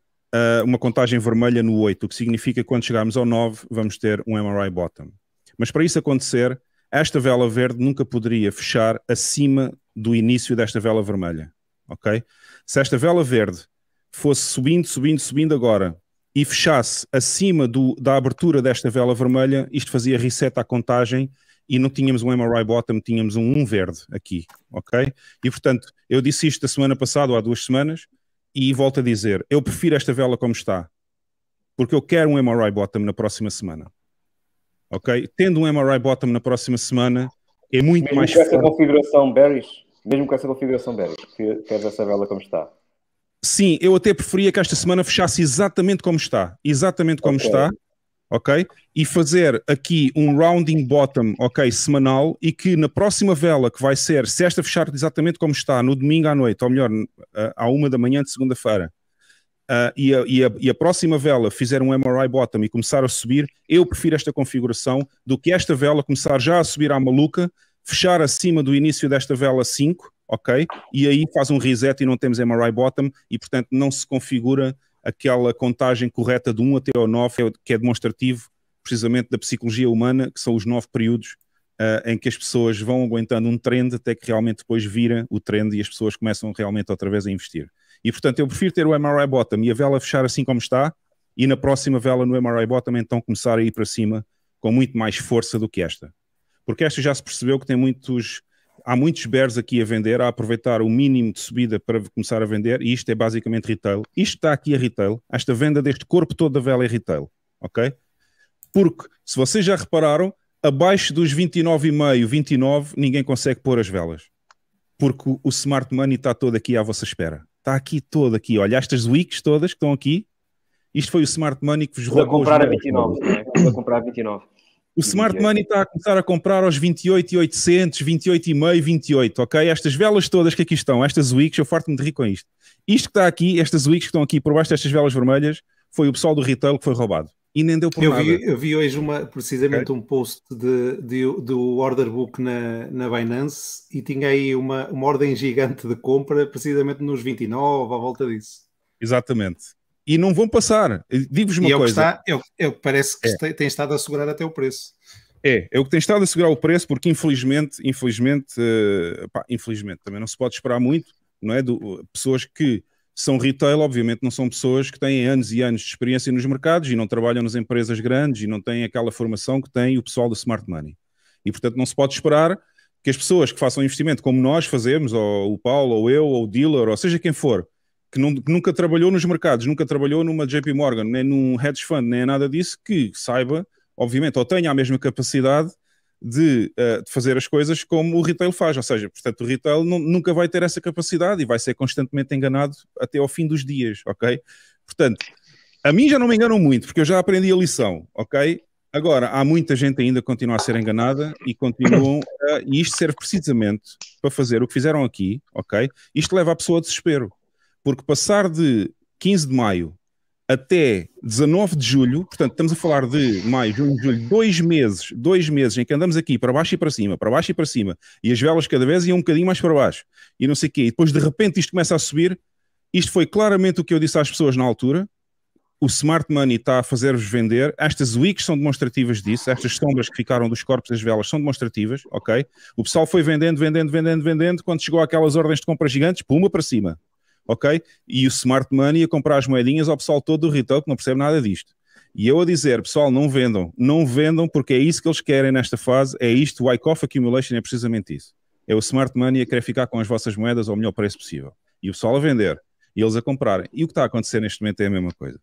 uma contagem vermelha no 8, o que significa que quando chegarmos ao 9 vamos ter um MRI Bottom. Mas para isso acontecer, esta vela verde nunca poderia fechar acima do início desta vela vermelha, ok? Se esta vela verde fosse subindo, subindo, subindo agora, e fechasse acima da abertura desta vela vermelha, isto fazia reset à contagem e não tínhamos um MRI bottom, tínhamos um 1 verde aqui, ok? E portanto, eu disse isto da semana passada, ou há 2 semanas, e volto a dizer, eu prefiro esta vela como está, porque eu quero um MRI bottom na próxima semana, ok? Tendo um MRI bottom na próxima semana, é muito mesmo mais fácil. Mesmo com essa configuração bearish? Mesmo com essa configuração bearish, queres essa vela como está? Sim, eu até preferia que esta semana fechasse exatamente como está, ok? E fazer aqui um rounding bottom, ok, semanal, e que na próxima vela, que vai ser, se esta fechar exatamente como está, no domingo à noite, ou melhor, à 1 da manhã de segunda-feira, e a próxima vela fizer um MRI bottom e começar a subir, eu prefiro esta configuração do que esta vela começar já a subir à maluca, fechar acima do início desta vela 5, ok? E aí faz um reset e não temos MRI bottom e, portanto, não se configura aquela contagem correta de 1 até ao 9, que é demonstrativo, precisamente, da psicologia humana, que são os 9 períodos em que as pessoas vão aguentando um trend até que realmente depois vira o trend e as pessoas começam realmente outra vez a investir. E, portanto, eu prefiro ter o MRI bottom e a vela fechar assim como está e na próxima vela no MRI bottom então começar a ir para cima com muito mais força do que esta. Porque esta já se percebeu que tem muitos... Há muitos bears aqui a vender, a aproveitar o mínimo de subida para começar a vender, e isto é basicamente retail. Isto está aqui a retail, esta venda deste corpo todo da vela é retail, ok? Porque, se vocês já repararam, abaixo dos 29,5, 29, ninguém consegue pôr as velas. Porque o smart money está todo aqui à vossa espera. Está aqui todo aqui, olha, estas wicks todas que estão aqui, isto foi o smart money que vos roubou. Vou comprar a 29, vou comprar a 29. O smart money está a começar a comprar aos 28,800, 28,5, 28, ok? Estas velas todas que aqui estão, estas wicks, eu farto-me de rir com isto. Isto que está aqui, estas wicks que estão aqui por baixo destas velas vermelhas, foi o pessoal do retail que foi roubado. E nem deu por nada. Eu vi hoje precisamente um post do order book na Binance e tinha aí uma ordem gigante de compra precisamente nos 29, à volta disso. Exatamente. E não vão passar. Digo-vos uma coisa. Parece que tem estado a segurar até o preço. É o que tem estado a segurar o preço, porque infelizmente também não se pode esperar muito, não é? Pessoas que são retail, obviamente, não são pessoas que têm anos e anos de experiência nos mercados e não trabalham nas empresas grandes e não têm aquela formação que tem o pessoal do Smart Money. E, portanto, não se pode esperar que as pessoas que façam investimento como nós fazemos, ou o Paulo, ou eu, ou o dealer, ou seja quem for, que nunca trabalhou nos mercados, nunca trabalhou numa JP Morgan, nem num hedge fund, nem nada disso, que saiba, obviamente, ou tenha a mesma capacidade de fazer as coisas como o retail faz. Ou seja, portanto, o retail nunca vai ter essa capacidade e vai ser constantemente enganado até ao fim dos dias, ok? Portanto, a mim já não me enganam muito, porque eu já aprendi a lição, ok? Agora, há muita gente ainda que continua a ser enganada e continuam... E isto serve precisamente para fazer o que fizeram aqui, ok? Isto leva a pessoa a desespero. Porque passar de 15 de maio até 19 de julho, portanto, estamos a falar de maio, junho, julho, 2 meses em que andamos aqui para baixo e para cima, e as velas cada vez iam um bocadinho mais para baixo, e não sei o quê, e depois de repente isto começa a subir. Isto foi claramente o que eu disse às pessoas na altura. O smart money está a fazer-vos vender. Estas wicks são demonstrativas disso, estas sombras que ficaram dos corpos das velas são demonstrativas, ok? O pessoal foi vendendo, quando chegou àquelas ordens de compra gigantes, puma para cima. Ok? E o smart money a comprar as moedinhas ao pessoal todo do retail que não percebe nada disto. E eu a dizer, pessoal, não vendam, porque é isso que eles querem nesta fase, é isto, o wake-off accumulation é precisamente isso. É o smart money a querer ficar com as vossas moedas ao melhor preço possível. E o pessoal a vender, e eles a comprarem. E o que está a acontecer neste momento é a mesma coisa.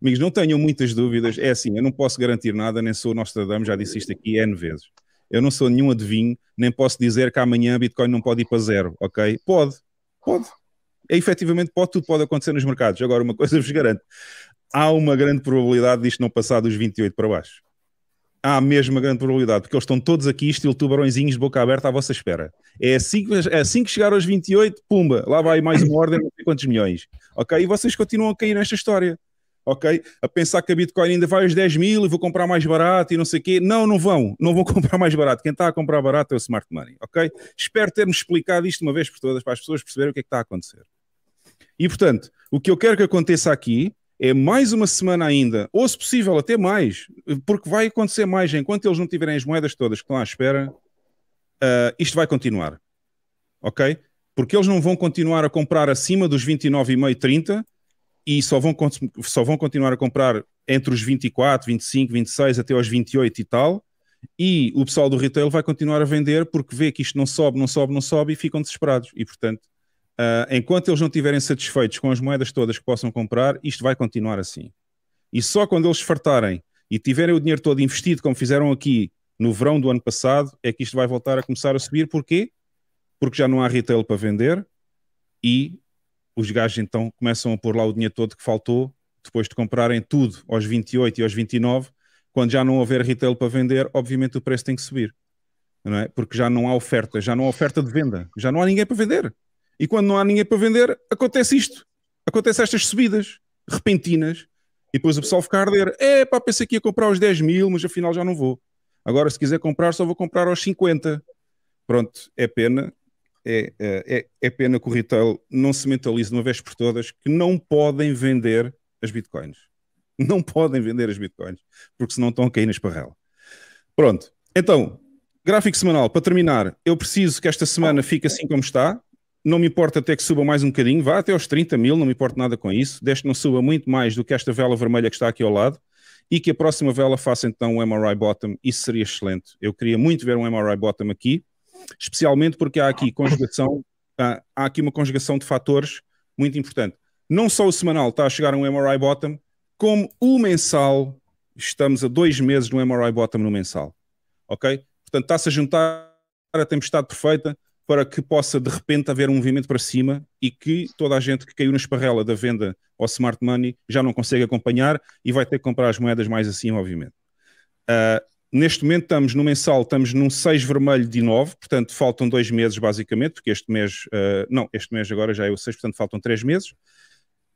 Amigos, não tenham muitas dúvidas, é assim, eu não posso garantir nada, nem sou o Nostradamus, já disse isto aqui N vezes. Eu não sou nenhum adivinho, nem posso dizer que amanhã Bitcoin não pode ir para zero, ok? Pode. Efetivamente tudo pode acontecer nos mercados. Agora, uma coisa vos garanto, há uma grande probabilidade disto não passar dos 28 para baixo. Há mesmo uma grande probabilidade, porque eles estão todos aqui, estilo tubarõezinhos de boca aberta à vossa espera. É assim que chegar aos 28, pumba, lá vai mais uma ordem, não sei quantos milhões. Ok? E vocês continuam a cair nesta história. Ok? A pensar que a Bitcoin ainda vai aos 10 mil e vou comprar mais barato e não sei o quê. Não, não vão comprar mais barato. Quem está a comprar barato é o smart money. Ok? Espero termos explicado isto uma vez por todas para as pessoas perceberem o que é que está a acontecer. E, portanto, o que eu quero que aconteça aqui é mais uma semana ainda, ou se possível até mais, porque vai acontecer mais enquanto eles não tiverem as moedas todas que estão à espera, isto vai continuar, ok? Porque eles não vão continuar a comprar acima dos 29,5, 30 e só vão continuar a comprar entre os 24, 25, 26 até aos 28 e tal, e o pessoal do retail vai continuar a vender porque vê que isto não sobe e ficam desesperados e, portanto, enquanto eles não estiverem satisfeitos com as moedas todas que possam comprar, isto vai continuar assim. E só quando eles fartarem e tiverem o dinheiro todo investido, como fizeram aqui no verão do ano passado, é que isto vai voltar a começar a subir. Porquê? Porque já não há retail para vender e os gajos então começam a pôr lá o dinheiro todo que faltou, depois de comprarem tudo aos 28 e aos 29, quando já não houver retail para vender, obviamente o preço tem que subir. Não é? Porque já não há oferta de venda, já não há ninguém para vender. E quando não há ninguém para vender, acontece isto. Acontecem estas subidas repentinas. E depois o pessoal fica a arder. Pensei que ia comprar aos 10 mil, mas afinal já não vou. Agora, se quiser comprar, só vou comprar aos 50. Pronto, é pena. É pena que o retail não se mentalize de uma vez por todas que não podem vender as bitcoins. Não podem vender as bitcoins, porque senão estão a cair na esparrela. Pronto, então, gráfico semanal. Para terminar, eu preciso que esta semana fique assim como está. Não me importa até que suba mais um bocadinho, vá até aos 30 mil, não me importa nada com isso, desde que não suba muito mais do que esta vela vermelha que está aqui ao lado, e que a próxima vela faça então um MRI bottom, isso seria excelente. Eu queria muito ver um MRI bottom aqui, especialmente porque há aqui conjugação, há aqui uma conjugação de fatores muito importante. Não só o semanal está a chegar a um MRI bottom, como o mensal, estamos a 2 meses no MRI bottom no mensal, ok? Portanto, está-se a juntar a tempestade perfeita, para que possa, de repente, haver um movimento para cima e que toda a gente que caiu na esparrela da venda ao smart money já não consegue acompanhar e vai ter que comprar as moedas mais acima, obviamente. Neste momento estamos no mensal, estamos num 6 vermelho de 9, portanto faltam 2 meses basicamente, porque este mês agora já é o 6, portanto faltam 3 meses.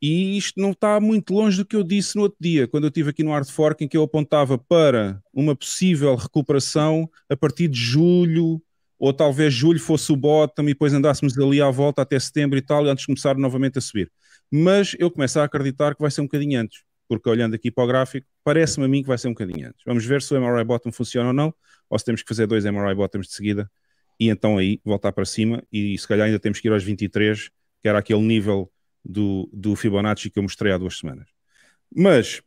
E isto não está muito longe do que eu disse no outro dia, quando eu estive aqui no Hard Fork, em que eu apontava para uma possível recuperação a partir de julho, ou talvez julho fosse o bottom e depois andássemos ali à volta até setembro e tal, antes de começar novamente a subir. Mas eu começo a acreditar que vai ser um bocadinho antes, porque olhando aqui para o gráfico, parece-me a mim que vai ser um bocadinho antes. Vamos ver se o MRI bottom funciona ou não, ou se temos que fazer 2 MRI bottoms de seguida, e então aí voltar para cima, e se calhar ainda temos que ir aos 23, que era aquele nível do Fibonacci que eu mostrei há 2 semanas. Mas,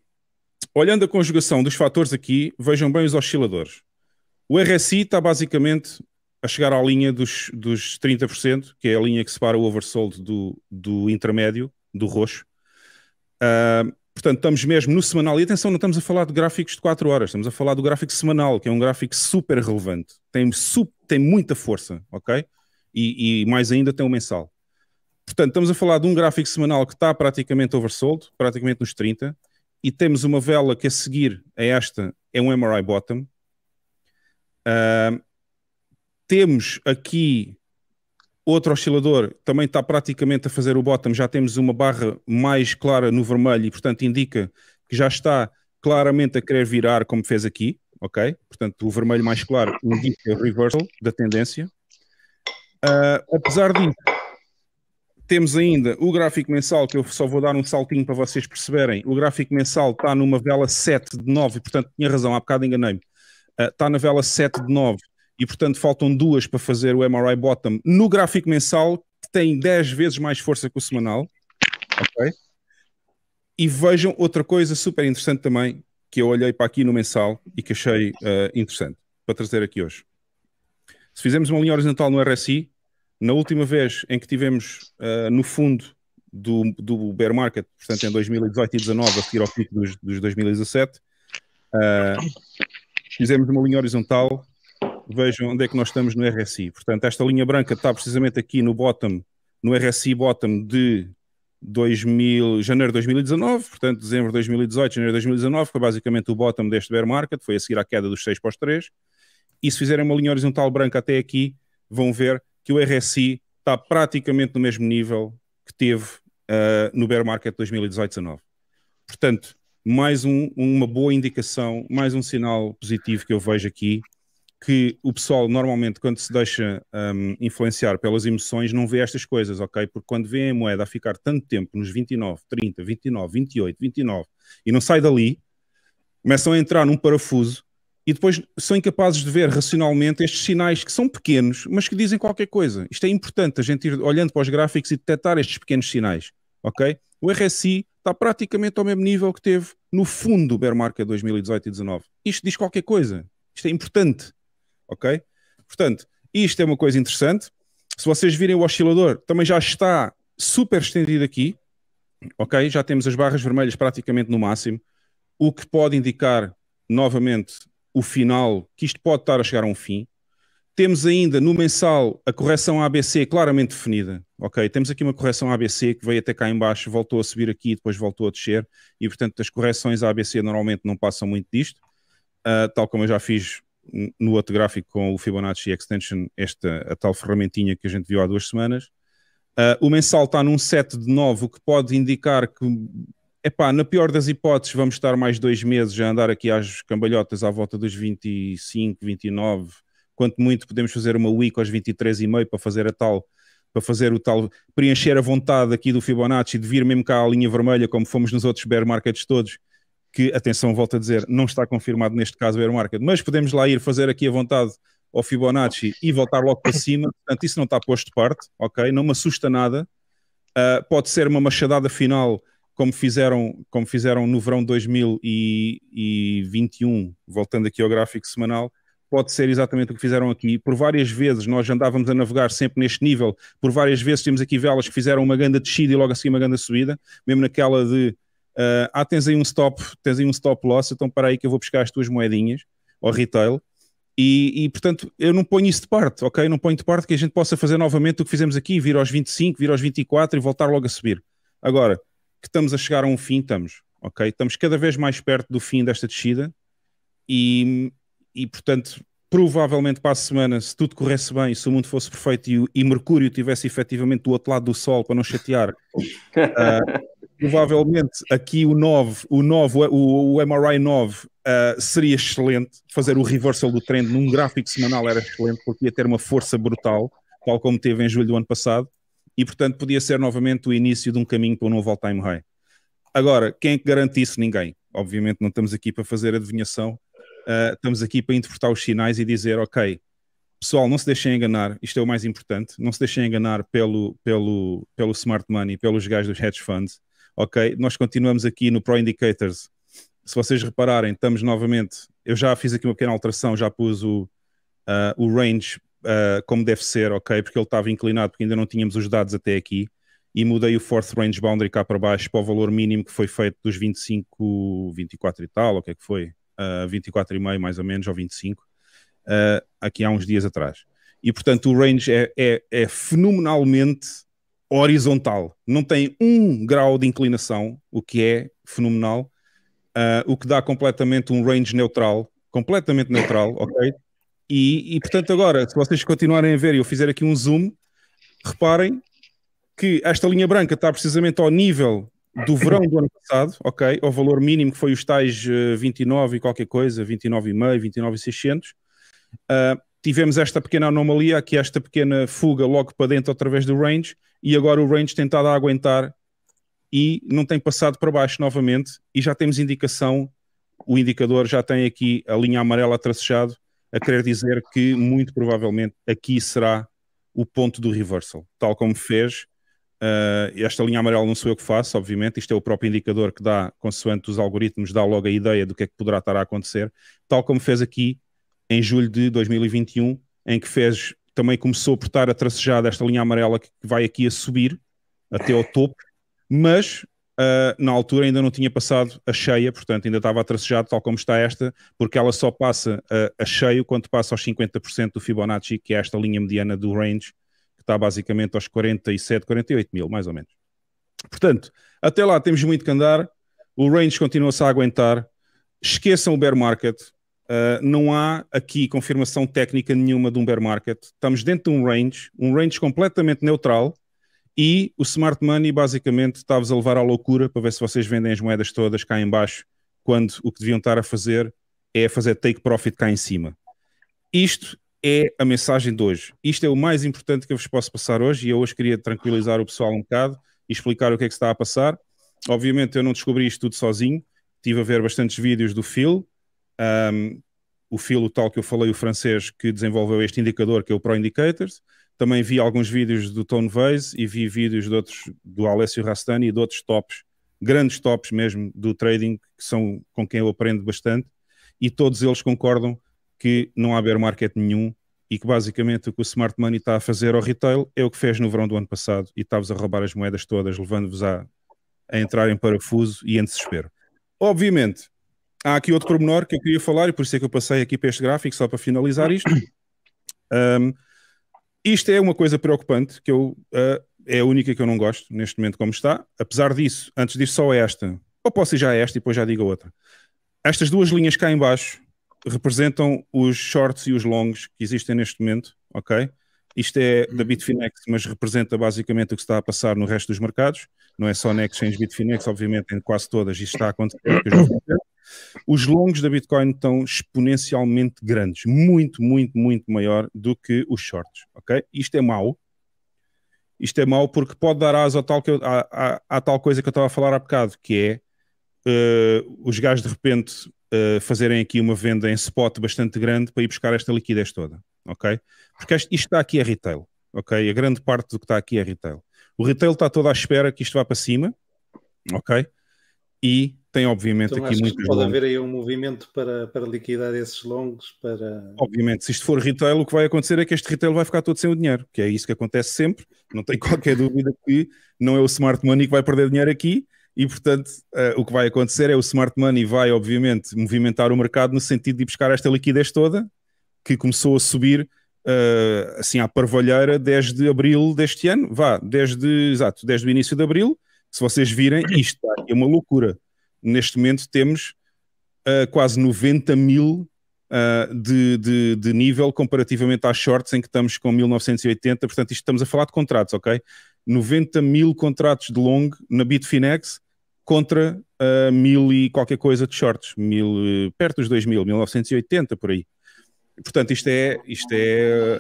olhando a conjugação dos fatores aqui, vejam bem os osciladores. O RSI está basicamente a chegar à linha dos 30%, que é a linha que separa o oversold do intermédio, do roxo. Portanto, estamos mesmo no semanal. E atenção, não estamos a falar de gráficos de 4 horas, estamos a falar do gráfico semanal, que é um gráfico super relevante. Tem muita força, ok? E mais ainda tem o mensal. Portanto, estamos a falar de um gráfico semanal que está praticamente oversold, praticamente nos 30, e temos uma vela que a seguir a esta é um MRI bottom. Temos aqui outro oscilador, também está praticamente a fazer o bottom, já temos uma barra mais clara no vermelho e, portanto, indica que já está claramente a querer virar como fez aqui, ok? Portanto, o vermelho mais claro indica o reversal da tendência. Apesar disso, temos ainda o gráfico mensal, que eu só vou dar um saltinho para vocês perceberem. O gráfico mensal está numa vela 7 de 9, portanto, tinha razão, há bocado enganei-me. Está na vela 7 de 9. E, portanto, faltam 2 para fazer o MRI bottom no gráfico mensal, que tem 10 vezes mais força que o semanal. Okay? E vejam outra coisa super interessante também, que eu olhei para aqui no mensal e que achei interessante, para trazer aqui hoje. Se fizermos uma linha horizontal no RSI, na última vez em que tivemos no fundo do bear market, portanto, em 2018 e 2019, a seguir ao pico dos 2017, fizemos uma linha horizontal. Vejam onde é que nós estamos no RSI. Portanto, esta linha branca está precisamente aqui no bottom, no RSI bottom de janeiro de 2019, portanto dezembro de 2018, janeiro de 2019, foi basicamente o bottom deste bear market, foi a seguir à queda dos 6 para os 3, e se fizerem uma linha horizontal branca até aqui, vão ver que o RSI está praticamente no mesmo nível que teve no bear market 2018-19. Portanto, mais uma boa indicação, mais um sinal positivo que eu vejo aqui, que o pessoal normalmente quando se deixa influenciar pelas emoções não vê estas coisas, ok? Porque quando vê a moeda a ficar tanto tempo nos 29, 30, 29, 28, 29 e não sai dali, começam a entrar num parafuso e depois são incapazes de ver racionalmente estes sinais que são pequenos, mas que dizem qualquer coisa. Isto é importante, a gente ir olhando para os gráficos e detectar estes pequenos sinais, ok? O RSI está praticamente ao mesmo nível que teve no fundo do bear market 2018 e 2019. Isto diz qualquer coisa, isto é importante. Ok? Portanto, isto é uma coisa interessante. Se vocês virem o oscilador, também já está super estendido aqui. Ok? Já temos as barras vermelhas praticamente no máximo, o que pode indicar novamente o final, que isto pode estar a chegar a um fim. Temos ainda no mensal a correção ABC claramente definida. Ok? Temos aqui uma correção ABC que veio até cá em baixo, voltou a subir aqui, depois voltou a descer e, portanto, as correções ABC normalmente não passam muito disto, tal como eu já fiz no outro gráfico com o Fibonacci Extension, a tal ferramentinha que a gente viu há 2 semanas. O mensal está num 7 de 9, o que pode indicar que, epá, na pior das hipóteses, vamos estar mais 2 meses a andar aqui às cambalhotas à volta dos 25, 29, quanto muito podemos fazer uma week aos 23,5 para fazer o tal, preencher a vontade aqui do Fibonacci de vir mesmo cá à linha vermelha, como fomos nos outros bear markets todos, que, atenção, volto a dizer, não está confirmado neste caso o bear market, mas podemos lá ir fazer aqui à vontade ao Fibonacci e voltar logo para cima, portanto isso não está posto de parte, ok? Não me assusta nada, pode ser uma machadada final, como fizeram no verão 2021, voltando aqui ao gráfico semanal, pode ser exatamente o que fizeram aqui. Por várias vezes nós andávamos a navegar sempre neste nível, por várias vezes temos aqui velas que fizeram uma grande descida e logo assim uma grande subida, mesmo naquela de tens aí um stop loss, então para aí que eu vou buscar as tuas moedinhas ao retail, e portanto eu não ponho isso de parte, ok? Não ponho de parte que a gente possa fazer novamente o que fizemos aqui, vir aos 25, vir aos 24 e voltar logo a subir. Agora, que estamos a chegar a um fim, estamos, ok? Estamos cada vez mais perto do fim desta descida e portanto provavelmente para a semana, se tudo corresse bem, se o mundo fosse perfeito e Mercúrio estivesse efetivamente do outro lado do Sol para não chatear, provavelmente aqui o MRI 9 seria excelente. Fazer o reversal do trend num gráfico semanal era excelente, porque ia ter uma força brutal, tal como teve em julho do ano passado, e portanto podia ser novamente o início de um caminho para um novo all-time high. Agora, quem é que garante isso? Ninguém. Obviamente não estamos aqui para fazer adivinhação, estamos aqui para interpretar os sinais e dizer, ok, pessoal, não se deixem enganar, isto é o mais importante, não se deixem enganar pelo smart money, pelos gajos dos hedge funds. Ok, nós continuamos aqui no Pro Indicators. Se vocês repararem, estamos novamente, eu já fiz aqui uma pequena alteração, já pus o range como deve ser, ok, porque ele estava inclinado, porque ainda não tínhamos os dados até aqui, e mudei o fourth range boundary cá para baixo para o valor mínimo que foi feito dos 25, 24 e tal, o que é que foi? 24,5 mais ou menos, ou 25, aqui há uns dias atrás. E portanto o range é fenomenalmente horizontal, não tem 1 grau de inclinação, o que é fenomenal, o que dá completamente um range neutral, completamente neutral, ok? E portanto agora, se vocês continuarem a ver e eu fizer aqui um zoom, reparem que esta linha branca está precisamente ao nível do verão do ano passado, ok? Ao valor mínimo que foi os tais 29 e qualquer coisa, 29,5, 29,600, tivemos esta pequena anomalia, aqui esta pequena fuga logo para dentro através do range, e agora o range tem estado a aguentar e não tem passado para baixo novamente, e já temos indicação, o indicador já tem aqui a linha amarela tracejado, a querer dizer que muito provavelmente aqui será o ponto do reversal, tal como fez. Esta linha amarela não sou eu que faço, obviamente, isto é o próprio indicador que dá, consoante os algoritmos, dá logo a ideia do que é que poderá estar a acontecer, tal como fez aqui em julho de 2021, em que fez... também começou por estar a tracejar esta linha amarela que vai aqui a subir até ao topo, mas na altura ainda não tinha passado a cheia, portanto ainda estava a tracejar tal como está esta, porque ela só passa a cheio quando passa aos 50% do Fibonacci, que é esta linha mediana do range, que está basicamente aos 47, 48 mil, mais ou menos. Portanto, até lá temos muito que andar, o range continua-se a aguentar, esqueçam o bear market, não há aqui confirmação técnica nenhuma de um bear market, estamos dentro de um range completamente neutral, e o smart money basicamente está-vos a levar à loucura para ver se vocês vendem as moedas todas cá em baixo, quando o que deviam estar a fazer é fazer take profit cá em cima. Isto é a mensagem de hoje. Isto é o mais importante que eu vos posso passar hoje, e eu hoje queria tranquilizar o pessoal um bocado e explicar o que é que se está a passar. Obviamente eu não descobri isto tudo sozinho, estive a ver bastantes vídeos do Phil, o Phil, o tal que eu falei, o francês, que desenvolveu este indicador, que é o Pro Indicator. Também vi alguns vídeos do Tone Vays e vi vídeos de outros, do Alessio Rastani e de outros tops, grandes tops mesmo do trading, que são com quem eu aprendo bastante, e todos eles concordam que não há bear market nenhum e que basicamente o que o smart money está a fazer ao retail é o que fez no verão do ano passado e está-vos a roubar as moedas todas, levando-vos a entrar em parafuso e em desespero. Obviamente, há aqui outro pormenor que eu queria falar e por isso é que eu passei aqui para este gráfico, só para finalizar isto. Isto é uma coisa preocupante, que eu, é a única que eu não gosto neste momento como está. Apesar disso, antes de ir só a esta, ou posso ir já a esta e depois já digo a outra. Estas duas linhas cá em baixo representam os shorts e os longs que existem neste momento, ok? Isto é da Bitfinex, mas representa basicamente o que está a passar no resto dos mercados. Não é só na Exchange Bitfinex, obviamente, em quase todas isto está a acontecer. Os longs da Bitcoin estão exponencialmente grandes, muito, muito, muito maior do que os shorts, ok? Isto é mau. Isto é mau porque pode dar asa à tal coisa que eu estava a falar há bocado, que é os gajos de repente fazerem aqui uma venda em spot bastante grande para ir buscar esta liquidez toda, ok? Porque isto está aqui é retail, ok? A grande parte do que está aqui é retail. O retail está todo à espera que isto vá para cima, ok? E tem obviamente então, aqui muitos pode haver aí um movimento para liquidar esses longos para... Obviamente, se isto for retail, o que vai acontecer é que este retail vai ficar todo sem o dinheiro, que é isso que acontece sempre. Não tem qualquer dúvida que não é o smart money que vai perder dinheiro aqui e, portanto, o que vai acontecer é o smart money vai, obviamente, movimentar o mercado no sentido de ir buscar esta liquidez toda, que começou a subir assim à parvalheira desde abril deste ano, desde o início de abril. Se vocês virem, isto é uma loucura. Neste momento temos quase 90 mil de nível comparativamente às shorts, em que estamos com 1980, portanto isto estamos a falar de contratos, ok? 90 mil contratos de long na Bitfinex contra mil e qualquer coisa de shorts, perto dos 2000, 1980 por aí. Portanto isto é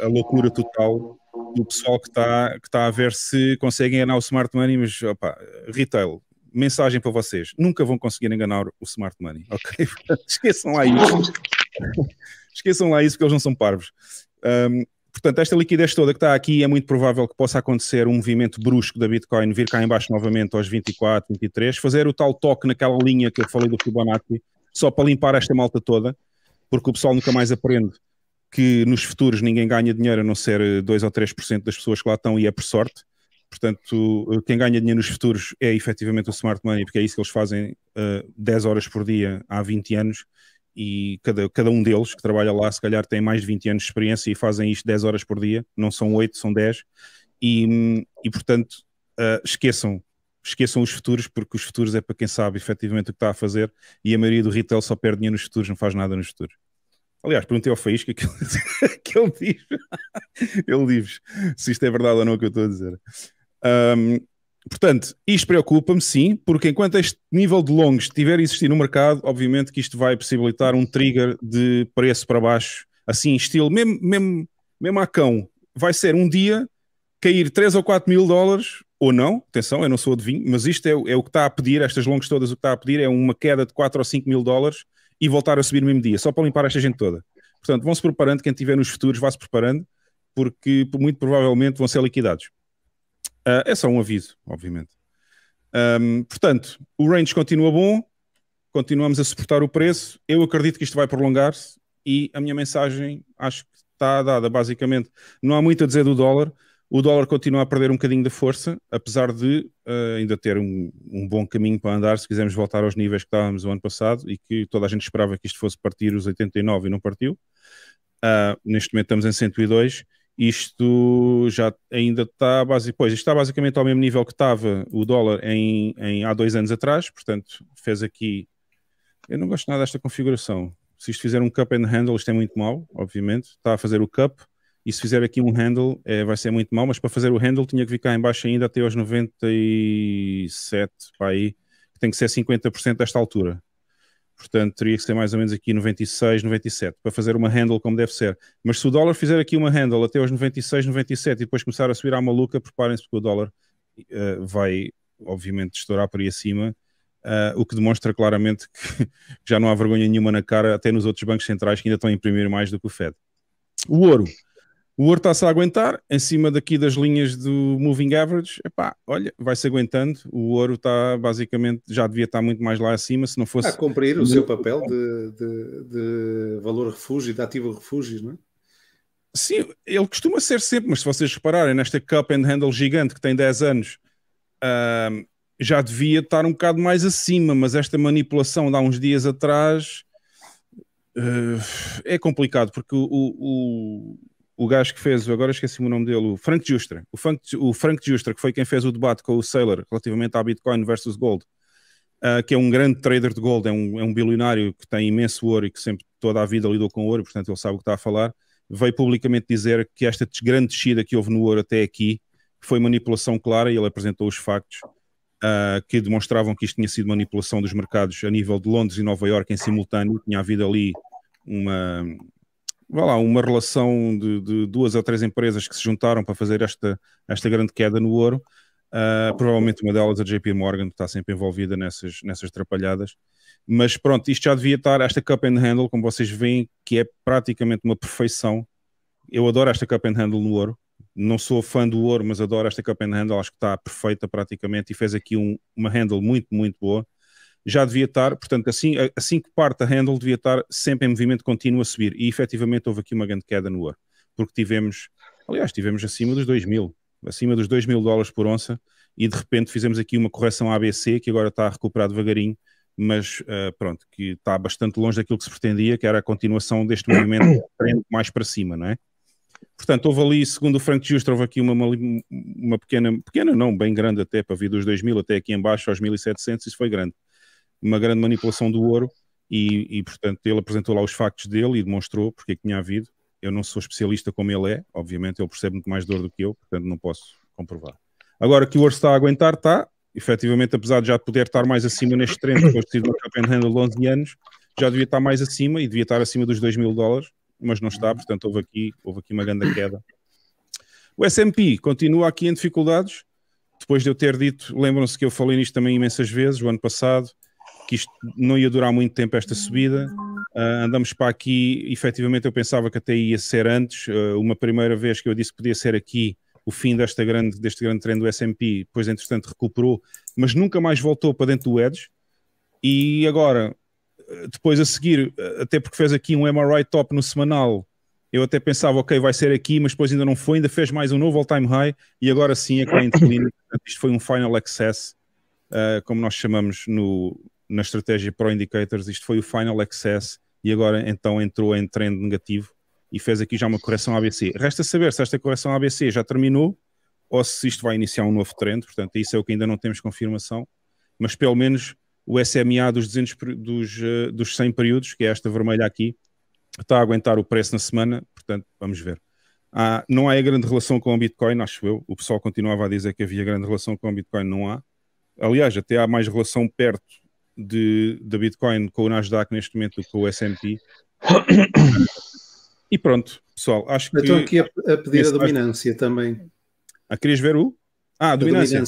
a loucura total do pessoal que está a ver se conseguem enganar o smart money, mas opa, retail, mensagem para vocês, nunca vão conseguir enganar o smart money, ok? Esqueçam lá isso, esqueçam lá isso, porque eles não são parvos. Portanto, esta liquidez toda que está aqui, é muito provável que possa acontecer um movimento brusco da Bitcoin, vir cá em baixo novamente aos 24, 23, fazer o tal toque naquela linha que eu falei do Fibonacci, só para limpar esta malta toda, porque o pessoal nunca mais aprende que nos futuros ninguém ganha dinheiro a não ser 2 ou 3% das pessoas que lá estão, e é por sorte. Portanto, quem ganha dinheiro nos futuros é efetivamente o smart money, porque é isso que eles fazem 10 horas por dia há 20 anos, e cada um deles que trabalha lá, se calhar, tem mais de 20 anos de experiência e fazem isto 10 horas por dia, não são 8, são 10, e portanto, esqueçam os futuros, porque os futuros é para quem sabe efetivamente o que está a fazer, e a maioria do retail só perde dinheiro nos futuros, não faz nada nos futuros. Aliás, perguntei ao Faísco que ele diz. Ele diz se isto é verdade ou não o que eu estou a dizer. Portanto, isto preocupa-me, sim, porque enquanto este nível de longos estiver a existir no mercado, obviamente que isto vai possibilitar um trigger de preço para baixo, assim, estilo, mesmo a cão, vai ser um dia cair 3 ou 4 mil dólares, ou não, atenção, eu não sou adivinho, mas isto é o que está a pedir, estas longas todas o que está a pedir é uma queda de 4 ou 5 mil dólares e voltar a subir no mesmo dia, só para limpar esta gente toda. Portanto, vão-se preparando, quem estiver nos futuros vá-se preparando, porque muito provavelmente vão ser liquidados. É só um aviso, obviamente. Portanto, o range continua bom, continuamos a suportar o preço, eu acredito que isto vai prolongar-se, e a minha mensagem acho que está dada, basicamente. Não há muito a dizer do dólar, o dólar continua a perder um bocadinho de força, apesar de ainda ter um bom caminho para andar, se quisermos voltar aos níveis que estávamos o ano passado, e que toda a gente esperava que isto fosse partir os 89 e não partiu. Neste momento estamos em 102, Isto já ainda está, pois, isto está basicamente ao mesmo nível que estava o dólar há 2 anos atrás, portanto fez aqui, eu não gosto nada desta configuração, se isto fizer um cup and handle isto é muito mau, obviamente, está a fazer o cup, e se fizer aqui um handle vai ser muito mau, mas para fazer o handle tinha que vir cá em baixo ainda até aos 97, para aí, que tem que ser 50% desta altura. Portanto, teria que ser mais ou menos aqui 96, 97, para fazer uma handle como deve ser. Mas se o dólar fizer aqui uma handle até aos 96, 97 e depois começar a subir à maluca, preparem-se porque o dólar vai, obviamente, estourar por aí acima, o que demonstra claramente que já não há vergonha nenhuma na cara, até nos outros bancos centrais que ainda estão a imprimir mais do que o Fed. O ouro. O ouro está-se a aguentar, em cima daqui das linhas do Moving Average, epá, olha, vai-se aguentando, o ouro está basicamente, já devia estar muito mais lá acima, se não fosse... A cumprir o seu papel de valor refúgio, de ativo refúgio, não é? Sim, ele costuma ser sempre, mas se vocês repararem, nesta cup and handle gigante que tem 10 anos, já devia estar um bocado mais acima, mas esta manipulação de há uns dias atrás é complicado, porque o gajo que fez, agora esqueci o nome dele, o Frank Giustra. O Frank Giustra, que foi quem fez o debate com o Saylor relativamente à Bitcoin versus Gold, que é um grande trader de Gold, é um bilionário que tem imenso ouro e que sempre toda a vida lidou com ouro, portanto ele sabe o que está a falar, veio publicamente dizer que esta grande descida que houve no ouro até aqui foi manipulação clara e ele apresentou os factos que demonstravam que isto tinha sido manipulação dos mercados a nível de Londres e Nova Iorque em simultâneo, tinha havido ali uma relação de 2 ou 3 empresas que se juntaram para fazer esta grande queda no ouro, provavelmente uma delas a JP Morgan, que está sempre envolvida nessas trapalhadas, mas pronto, isto já devia estar, esta cup and handle, como vocês veem, que é praticamente uma perfeição. Eu adoro esta cup and handle no ouro, não sou fã do ouro, mas adoro esta cup and handle, acho que está perfeita praticamente, e fez aqui uma handle muito, muito boa. Já devia estar, portanto, assim que parte a handle, devia estar sempre em movimento contínuo a subir. E, efetivamente, houve aqui uma grande queda no ouro, porque tivemos acima dos 2 mil, acima dos $2.000 por onça, e, de repente, fizemos aqui uma correção ABC, que agora está a recuperar devagarinho, mas, pronto, que está bastante longe daquilo que se pretendia, que era a continuação deste movimento mais para cima, não é? Portanto, houve ali, segundo o Frank Giustra, houve aqui uma pequena não, bem grande até, para vir dos 2 mil até aqui em baixo, aos 1.700, isso foi grande. Uma grande manipulação do ouro e, portanto, ele apresentou lá os factos dele e demonstrou porque é que tinha havido. Eu não sou especialista como ele é, obviamente, ele percebe muito mais de ouro do que eu, portanto, não posso comprovar. Agora que o ouro está a aguentar, está, efetivamente, apesar de já poder estar mais acima neste trend, depois de ter sido cup and handle de 11 anos, já devia estar mais acima e devia estar acima dos $2.000, mas não está, portanto, houve aqui uma grande queda. O S&P continua aqui em dificuldades, depois de eu ter dito, lembram-se que eu falei nisto também imensas vezes, o ano passado, que isto não ia durar muito tempo esta subida, andamos para aqui, efetivamente eu pensava que até ia ser antes, uma primeira vez que eu disse que podia ser aqui o fim deste grande trend do S&P, depois entretanto recuperou, mas nunca mais voltou para dentro do edge, e agora, depois a seguir, até porque fez aqui um MRI top no semanal, eu até pensava, ok, vai ser aqui, mas depois ainda não foi, ainda fez mais um novo all-time high, e agora sim é que vai em declínio, isto foi um final excess, como nós chamamos na estratégia Pro Indicators, isto foi o final excess e agora então entrou em trend negativo e fez aqui já uma correção ABC. Resta saber se esta correção ABC já terminou ou se isto vai iniciar um novo trend, portanto isso é o que ainda não temos confirmação, mas pelo menos o SMA dos, 200, dos 100 períodos, que é esta vermelha aqui, está a aguentar o preço na semana, portanto vamos ver. Não há grande relação com o Bitcoin, acho eu, o pessoal continuava a dizer que havia grande relação com o Bitcoin, não há. Aliás, até há mais relação perto da Bitcoin com o Nasdaq neste momento com o S&P. E pronto, pessoal, acho que... Eu estou aqui a pedir a dominância também. Querias ver o? A dominância.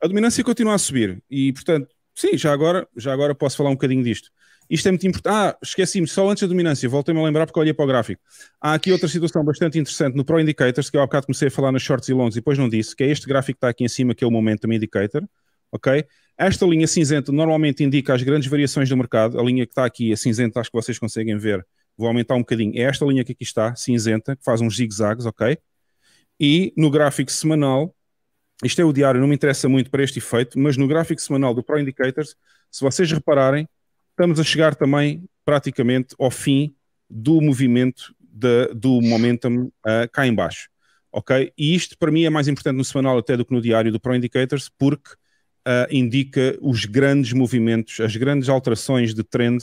A dominância continua a subir e, portanto, sim, já agora posso falar um bocadinho disto. Isto é muito importante. Esqueci-me, só antes da dominância, voltei-me a lembrar porque olhei para o gráfico. Há aqui outra situação bastante interessante no Pro Indicators, que eu há bocado comecei a falar nas shorts e longs e depois não disse, que é este gráfico que está aqui em cima, que é o Momentum Indicator. Ok? Esta linha cinzenta normalmente indica as grandes variações do mercado. A linha que está aqui, a cinzenta, acho que vocês conseguem ver. Vou aumentar um bocadinho. É esta linha que aqui está, cinzenta, que faz uns zigue-zagues, ok? E no gráfico semanal, isto é o diário, não me interessa muito para este efeito, mas no gráfico semanal do Pro Indicators, se vocês repararem, estamos a chegar também praticamente ao fim do movimento do Momentum cá em baixo. ok? E isto para mim é mais importante no semanal até do que no diário do Pro Indicators, porque indica os grandes movimentos, as grandes alterações de trend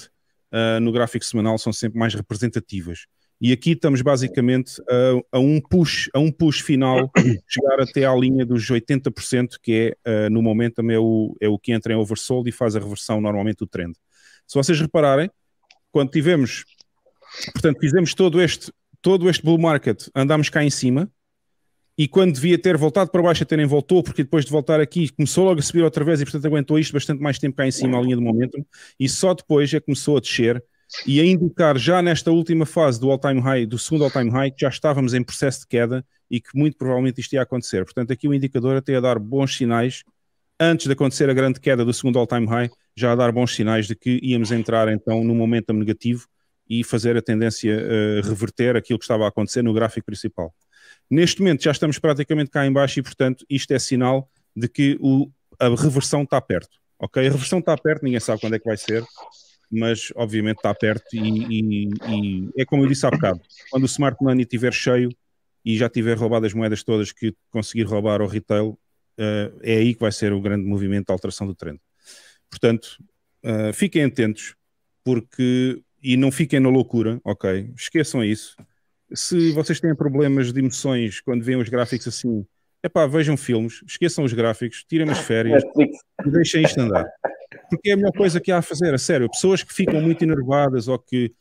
no gráfico semanal são sempre mais representativas. E aqui estamos basicamente a um push final, chegar até à linha dos 80%, que é no momento também é o que entra em oversold e faz a reversão normalmente do trend. Se vocês repararem, quando tivemos, portanto, fizemos todo este bull market, andámos cá em cima, e quando devia ter voltado para baixo até nem voltou, porque depois de voltar aqui começou logo a subir outra vez e portanto aguentou isto bastante mais tempo cá em cima à linha de momentum, e só depois já começou a descer e a indicar já nesta última fase do all-time high, do segundo all-time high, que já estávamos em processo de queda e que muito provavelmente isto ia acontecer. Portanto aqui o indicador até a dar bons sinais, antes de acontecer a grande queda do segundo all-time high, já a dar bons sinais de que íamos entrar então num momentum negativo e fazer a tendência reverter aquilo que estava a acontecer no gráfico principal. Neste momento já estamos praticamente cá em baixo e, portanto, isto é sinal de que a reversão está perto, ok? A reversão está perto, ninguém sabe quando é que vai ser, mas, obviamente, está perto e é como eu disse há bocado, quando o Smart Money estiver cheio e já tiver roubado as moedas todas que conseguir roubar ao retail, é aí que vai ser o grande movimento de alteração do trend. Portanto, fiquem atentos, porque... E não fiquem na loucura, ok? Esqueçam isso. Se vocês têm problemas de emoções quando veem os gráficos assim, epá, vejam filmes, esqueçam os gráficos, tirem as férias e deixem isto andar. Porque é a melhor coisa que há a fazer, a sério. Pessoas que ficam muito enervadas ou que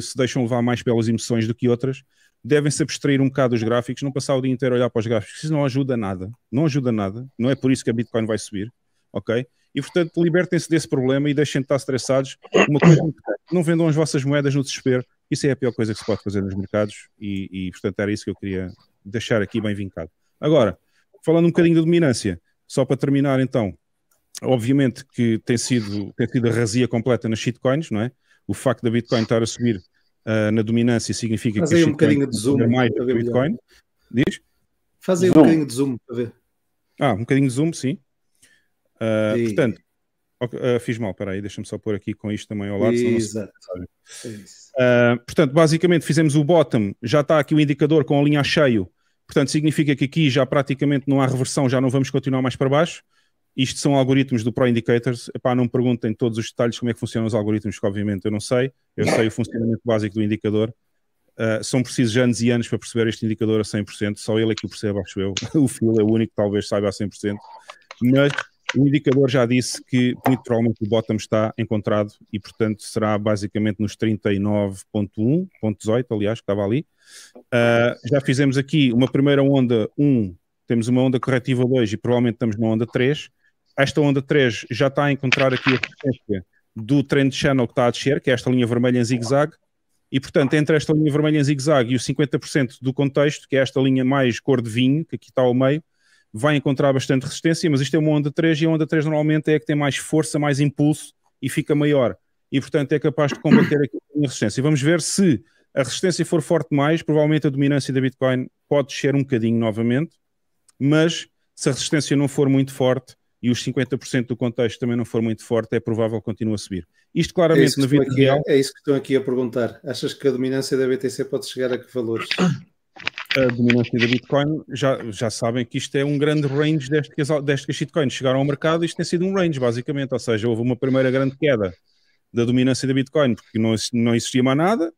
se deixam levar mais pelas emoções do que outras, devem-se abstrair um bocado dos gráficos, não passar o dia inteiro a olhar para os gráficos. Isso não ajuda nada, não ajuda nada. Não é por isso que a Bitcoin vai subir, ok? E, portanto, libertem-se desse problema e deixem de estar estressados. Uma coisa importante, não vendam as vossas moedas no desespero. Isso é a pior coisa que se pode fazer nos mercados e portanto, era isso que eu queria deixar aqui bem vincado. Agora, falando um bocadinho de dominância, só para terminar, então, obviamente que tem sido a razia completa nas shitcoins, não é? O facto da Bitcoin estar a subir na dominância significa faz que a shitcoin é mais do que Bitcoin. Diz? Faz aí zoom. Um bocadinho de zoom, para ver. Ah, um bocadinho de zoom, sim. Portanto, fiz mal, espera aí, deixa-me só pôr aqui com isto também ao lado. Exato. Portanto, basicamente fizemos o bottom, já está aqui o indicador com a linha a cheio, portanto significa que aqui já praticamente não há reversão, já não vamos continuar mais para baixo. Isto são algoritmos do Pro Indicators. Epá, não me perguntem todos os detalhes como é que funcionam os algoritmos, que obviamente eu não sei, eu sei o funcionamento básico do indicador. São precisos anos e anos para perceber este indicador a 100%, só ele é que o percebe, acho eu. O Phil é o único que talvez saiba a 100%, mas o indicador já disse que muito provavelmente o bottom está encontrado e, portanto, será basicamente nos 39.1.18, aliás, que estava ali. Já fizemos aqui uma primeira onda 1, temos uma onda corretiva 2 e provavelmente estamos na onda 3. Esta onda 3 já está a encontrar aqui a resistência do trend channel que está a descer, que é esta linha vermelha em zigue-zague. E, portanto, entre esta linha vermelha em zigue-zague e os 50% do contexto, que é esta linha mais cor de vinho, que aqui está ao meio, vai encontrar bastante resistência, mas isto é uma onda 3 e a onda 3 normalmente é a que tem mais força, mais impulso e fica maior. E, portanto, é capaz de combater aqui a resistência. E vamos ver se a resistência for forte demais, provavelmente a dominância da Bitcoin pode descer um bocadinho novamente, mas se a resistência não for muito forte e os 50% do contexto também não for muito forte, é provável que continue a subir. Isto claramente na vida real... É isso que estão aqui a perguntar. Achas que a dominância da BTC pode chegar a que valores? A dominância da Bitcoin, já sabem que isto é um grande range desde que as shitcoins chegaram ao mercado. Isto tem sido um range, basicamente, ou seja, houve uma primeira grande queda da dominância da Bitcoin, porque não existia mais nada,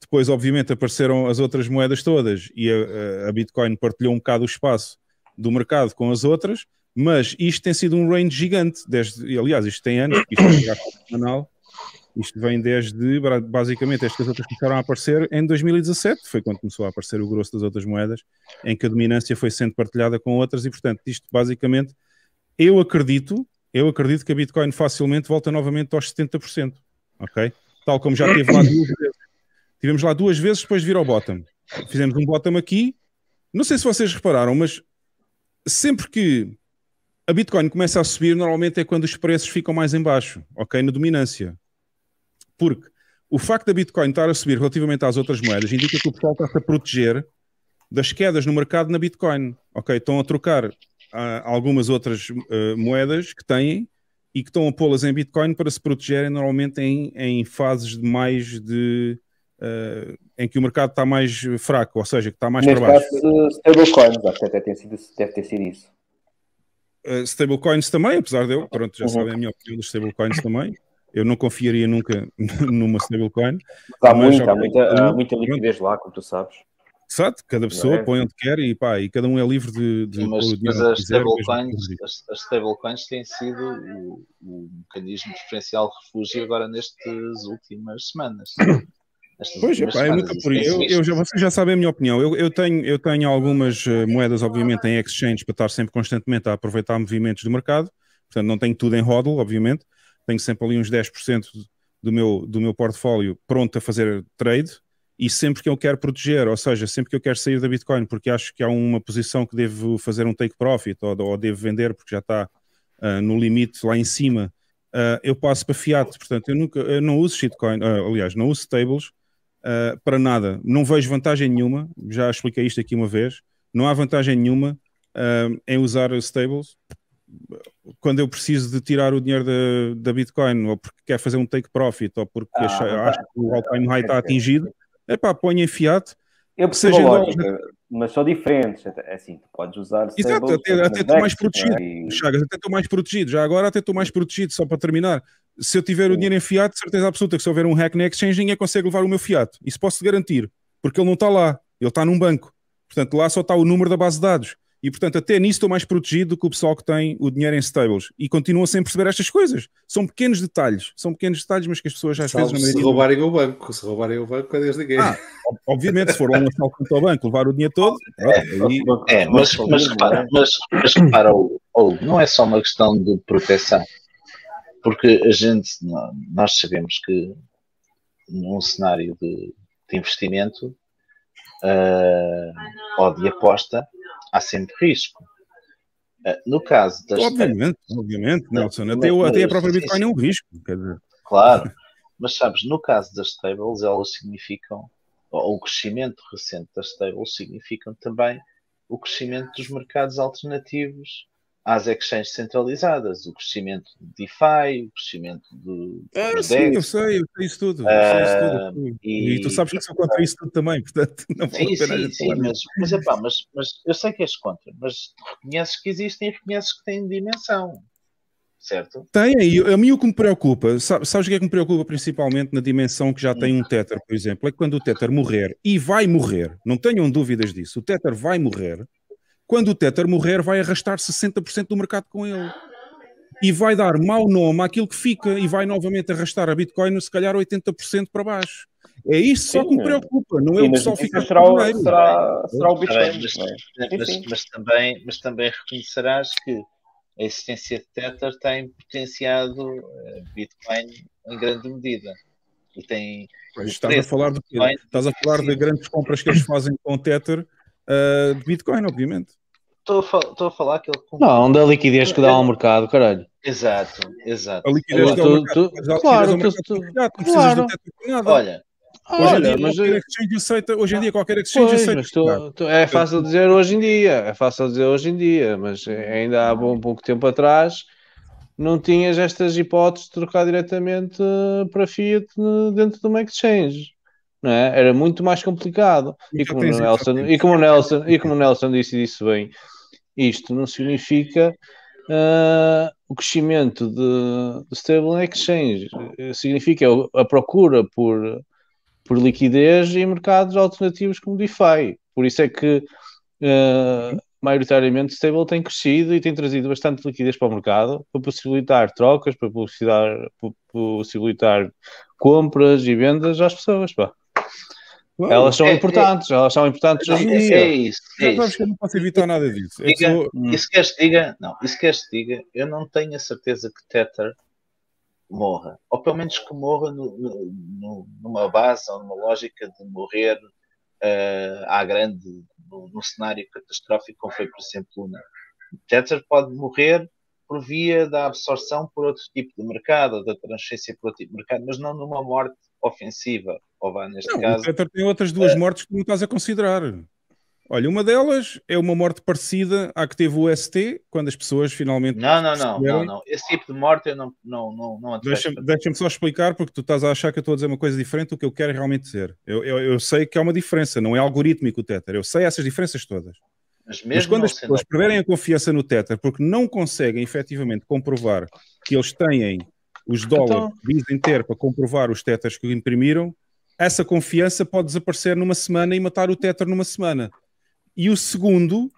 depois obviamente apareceram as outras moedas todas e a Bitcoin partilhou um bocado o espaço do mercado com as outras, mas isto tem sido um range gigante, aliás, isto tem anos, isto é um gráfico semanal. Isto vem desde, basicamente, estas outras começaram a aparecer em 2017, foi quando começou a aparecer o grosso das outras moedas, em que a dominância foi sendo partilhada com outras e, portanto, isto basicamente, eu acredito que a Bitcoin facilmente volta novamente aos 70%, ok? Tal como já teve lá duas vezes. Tivemos lá duas vezes depois de vir ao bottom. Fizemos um bottom aqui, não sei se vocês repararam, mas sempre que a Bitcoin começa a subir, normalmente é quando os preços ficam mais em baixo, ok? Na dominância. Porque o facto da Bitcoin estar a subir relativamente às outras moedas indica que o pessoal está-se a proteger das quedas no mercado na Bitcoin. Okay? Estão a trocar algumas outras moedas que têm e que estão a pô-las em Bitcoin para se protegerem normalmente em fases de mais de em que o mercado está mais fraco, ou seja, que está mais para baixo. Stablecoins, acho que até deve ter sido isso. Stablecoins também, apesar de eu, pronto, já sabem a minha opinião dos stablecoins também. Eu não confiaria nunca numa stablecoin. Há muita liquidez lá, como tu sabes. Exato, cada pessoa põe onde quer e, pá, e cada um é livre de mas as stablecoins têm sido o mecanismo preferencial de refúgio agora nestas últimas semanas. Vocês já sabem a minha opinião. Eu tenho algumas moedas, obviamente, em exchange para estar sempre constantemente a aproveitar movimentos do mercado. Portanto, não tenho tudo em hodl, obviamente. Tenho sempre ali uns 10% do meu portfólio pronto a fazer trade. E sempre que eu quero proteger, ou seja, sempre que eu quero sair da Bitcoin porque acho que há uma posição que devo fazer um take profit ou devo vender porque já está no limite lá em cima, eu passo para fiat. Portanto, eu não uso shitcoin, aliás, não uso stables para nada. Não vejo vantagem nenhuma, já expliquei isto aqui uma vez, não há vantagem nenhuma em usar stables quando eu preciso de tirar o dinheiro da Bitcoin ou porque quero fazer um take profit ou porque acho que o all-time high está atingido. Epá, põe em fiat. Eu percebo a lógica, mas são diferentes. Assim, tu podes usar... Exato, até estou mais protegido, Chagas, até estou mais protegido. Já agora até estou mais protegido, só para terminar. Se eu tiver o dinheiro em fiat, certeza absoluta que se houver um hack na exchange, ninguém consegue levar o meu fiat. Isso posso-te garantir, porque ele não está lá. Ele está num banco. Portanto, lá só está o número da base de dados. E, portanto, até nisso estou mais protegido do que o pessoal que tem o dinheiro em stables. E continua sem perceber estas coisas. São pequenos detalhes, mas que as pessoas às vezes... Se roubarem o banco, é Deus de guerra. Obviamente, se for um assalto contra o banco, levar o dinheiro todo... Mas repara, não é só uma questão de proteção. Porque a gente, nós sabemos que num cenário de investimento ou de aposta, há sempre risco. No caso das... Obviamente, Nelson. Até a própria Bitcoin é um risco. Quer dizer. Claro. Mas sabes, no caso das stables, elas significam... Ou o crescimento recente das stables significam também o crescimento dos mercados alternativos às exchanges centralizadas. O crescimento do DeFi, o crescimento do... eu sei isso tudo. E tu sabes que sou contra isso tudo também, portanto... Mas eu sei que és contra, mas reconheces que existem e reconheces que têm dimensão, certo? Tem, a mim o que me preocupa, sabes o que é que me preocupa principalmente na dimensão que já tem um Tether, por exemplo, é que quando o Tether morrer, e vai morrer, não tenham dúvidas disso, o Tether vai morrer. Quando o Tether morrer, vai arrastar 60% do mercado com ele. E vai dar mau nome àquilo que fica e vai novamente arrastar a Bitcoin, se calhar 80% para baixo. É isso só que me preocupa, não é o pessoal ficar com dinheiro. Será o Bitcoin. Mas também reconhecerás que a existência de Tether tem potenciado Bitcoin em grande medida. E tem... Estás a falar de grandes compras que eles fazem com o Tether de Bitcoin, obviamente. Estou a falar que ele... Não, da liquidez que dá ao mercado, caralho. Exato. A liquidez que dá ao mercado. Claro. Olha, mas hoje em dia qualquer exchange aceita. É fácil dizer hoje em dia, mas ainda há um pouco tempo atrás não tinhas estas hipóteses de trocar diretamente para fiat dentro de uma exchange. Não é? Era muito mais complicado. E como o Nelson disse bem, isto não significa o crescimento de stable exchange, significa a procura por liquidez em mercados alternativos como DeFi. Por isso é que maioritariamente stable tem crescido e tem trazido bastante liquidez para o mercado, para possibilitar trocas, para possibilitar compras e vendas às pessoas, pá. Claro. Elas são importantes hoje em dia. É isso. Que eu não posso evitar nada disso. Isso queres que diga, eu não tenho a certeza que Tether morra. Ou pelo menos que morra numa base ou numa lógica de morrer à grande, num cenário catastrófico como foi, por exemplo, Luna. Tether pode morrer por via da absorção por outro tipo de mercado, ou da transferência por outro tipo de mercado, mas não numa morte ofensiva. Ou vá, neste caso, o Tether tem outras duas mortes que não estás a considerar. Olha, uma delas é uma morte parecida à que teve o ST, quando as pessoas finalmente... Não. Esse tipo de morte eu não Deixa-me só explicar, porque tu estás a achar que eu estou a dizer uma coisa diferente do que eu quero realmente dizer. Eu sei que há uma diferença, não é algorítmico o Tether. Eu sei essas diferenças todas. Mas quando as pessoas perderem a confiança no Tether, porque não conseguem efetivamente comprovar que eles têm os dólares que dizem ter para comprovar os Tethers que imprimiram, essa confiança pode desaparecer numa semana e matar o Tether numa semana. E o segundo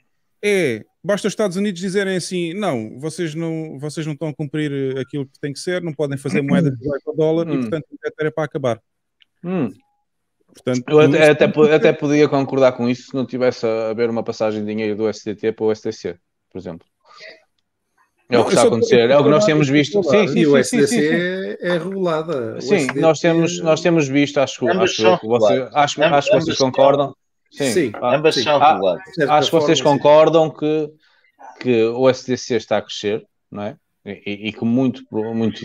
é, basta os Estados Unidos dizerem assim, não, vocês não estão a cumprir aquilo que tem que ser, não podem fazer moeda que vai para o dólar e, portanto, o Tether é para acabar. Portanto, eu até podia concordar com isso se não tivesse a haver uma passagem de dinheiro do SDT para o STC, por exemplo. É o que está a acontecer, é o que nós temos visto. E o SDC é regulada. Sim, nós temos visto, acho que vocês concordam. Sim. Ambas são reguladas. Acho que vocês concordam que o SDC está a crescer, não é? E que muito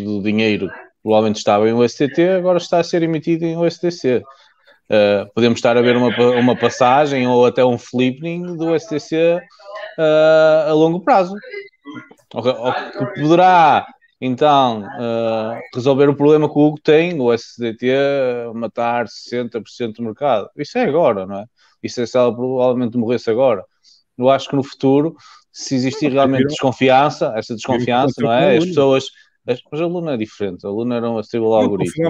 do dinheiro provavelmente estava em USDT, agora está a ser emitido em USDC. Podemos estar a ver uma passagem ou até um flipping do USDC a longo prazo. O que poderá, então, resolver o problema que o Hugo tem, o USDT matar 60% do mercado. Isso é agora, não é? Isso é se ela provavelmente morresse agora. Eu acho que no futuro, se existir realmente desconfiança, essa desconfiança, não é? As pessoas... Mas a Luna é diferente, a Luna era uma stable algoritmo.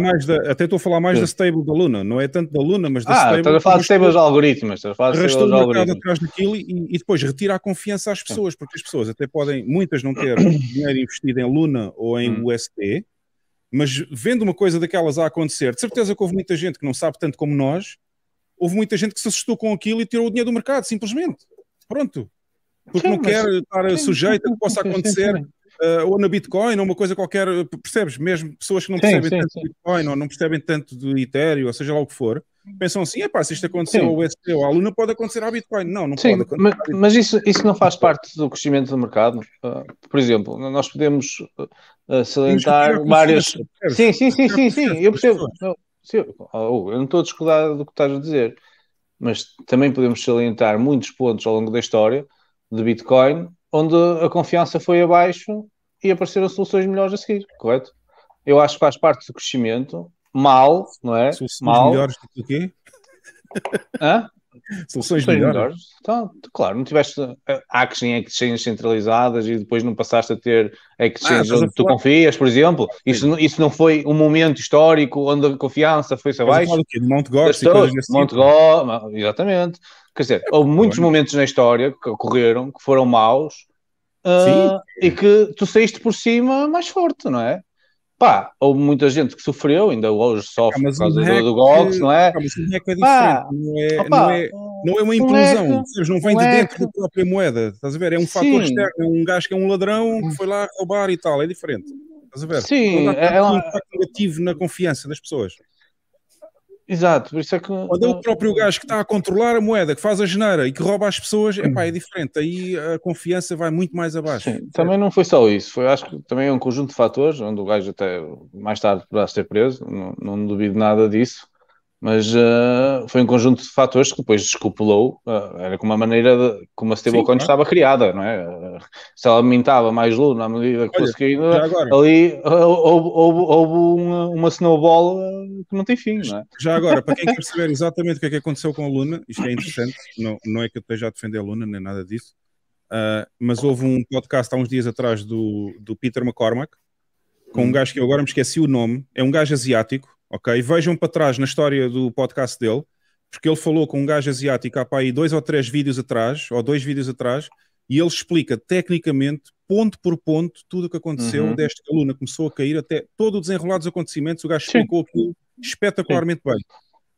Até estou a falar mais da stable da Luna, não é tanto da Luna, mas da stable. Estás a falar de stables algoritmos. Arrastou o mercado atrás daquilo e depois retira a confiança às pessoas, porque as pessoas até podem, muitas não ter dinheiro investido em Luna ou em UST, mas vendo uma coisa daquelas a acontecer, de certeza que houve muita gente que não sabe tanto como nós, houve muita gente que se assustou com aquilo e tirou o dinheiro do mercado, simplesmente. Pronto. Porque não quer estar sujeita a que possa acontecer... ou na Bitcoin, ou uma coisa qualquer, percebes? Mesmo pessoas que não percebem tanto de Bitcoin ou não percebem tanto do Ethereum, ou seja lá o que for, pensam assim, se isto aconteceu ao UST ou à Luna, pode acontecer à Bitcoin. Não pode acontecer. Mas isso não faz parte do crescimento do mercado? Por exemplo, nós podemos salientar várias... Sim, eu percebo. Eu não estou a discordar do que estás a dizer, mas também podemos salientar muitos pontos ao longo da história de Bitcoin, onde a confiança foi abaixo e apareceram soluções melhores a seguir, correto? Eu acho que faz parte do crescimento, mal, não é? Soluções melhores do quê? Hã? Soluções melhores? Então, claro, não tiveste exchanges centralizadas e depois não passaste a ter exchanges onde tu confias, por exemplo. Isso não foi um momento histórico onde a confiança foi-se abaixo? Mount Gox e coisas assim. Mount Gox, exatamente. Quer dizer, houve muitos momentos na história que ocorreram, que foram maus, e que tu saíste por cima mais forte, não é? Pá, houve muita gente que sofreu, ainda hoje sofre por causa do Gox, não é? Mas o hack é diferente, não é uma implosão, não vem de dentro da própria moeda, estás a ver? É um fator externo, é um gajo que é um ladrão que foi lá roubar e tal, é diferente, estás a ver? Sim, é um impacto negativo na confiança das pessoas. Exato, por isso é que... Quando é o próprio gajo que está a controlar a moeda, que faz a geneira e que rouba as pessoas, é diferente, aí a confiança vai muito mais abaixo. Sim, também não foi só isso, acho que também é um conjunto de fatores, onde o gajo até mais tarde poderá ser preso, não duvido nada disso, mas foi um conjunto de fatores que depois descopulou, era como a maneira como a stablecoin estava criada, não é? Se ela aumentava mais Luna à medida que conseguia, ali houve uma snowball que não tem fim, não é? Já agora, para quem quer saber exatamente o que é que aconteceu com a Luna, isto é interessante, não é que eu esteja a defender a Luna, nem nada disso, mas houve um podcast há uns dias atrás do Peter McCormack, com um gajo que eu agora me esqueci o nome, é um gajo asiático, ok? Vejam para trás na história do podcast dele, porque ele falou com um gajo asiático há para aí 2 ou 3 vídeos atrás, ou 2 vídeos atrás, e ele explica tecnicamente, ponto por ponto, tudo o que aconteceu desta Luna. Começou a cair até todo o desenrolar dos acontecimentos, o gajo explicou aquilo espetacularmente bem.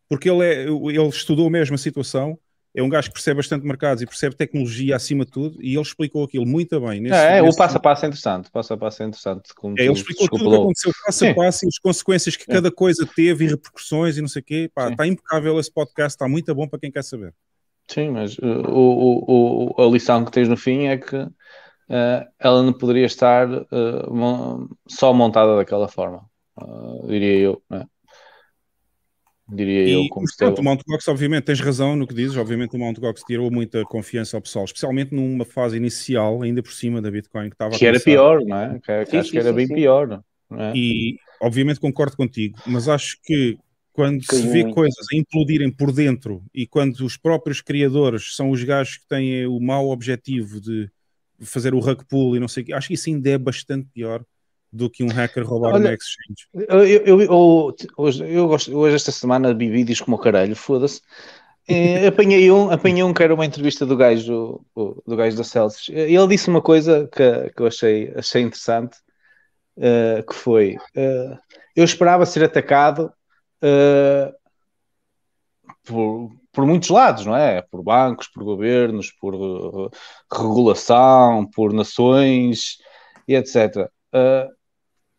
Porque ele estudou mesmo a situação, é um gajo que percebe bastante mercados e percebe tecnologia acima de tudo, e ele explicou aquilo muito bem. O passo a passo é interessante. Ele explicou tudo o que aconteceu passo a passo e as consequências que cada coisa teve e repercussões e não sei o quê. Está impecável esse podcast, está muito bom para quem quer saber. Sim, mas a lição que tens no fim é que ela não poderia estar só montada daquela forma, diria eu, não é? diria e, eu. Como o Mount Gox, obviamente, tens razão no que dizes, obviamente o Mount Gox tirou muita confiança ao pessoal, especialmente numa fase inicial, ainda por cima da Bitcoin, que estava a começar. Pior, não é? Acho que era bem pior. Não é? E, obviamente, concordo contigo, mas acho que quando se vê coisas a implodirem por dentro e quando os próprios criadores são os gajos que têm o mau objetivo de fazer o rug pull e não sei o que, acho que isso ainda é bastante pior do que um hacker roubar uma exchange. Hoje, esta semana, vi vídeos como o caralho, foda-se. Apanhei um que era uma entrevista do gajo da Celsius. Ele disse uma coisa que eu achei interessante, que foi, eu esperava ser atacado por muitos lados, não é? Por bancos, por governos, por regulação, por nações, e etc.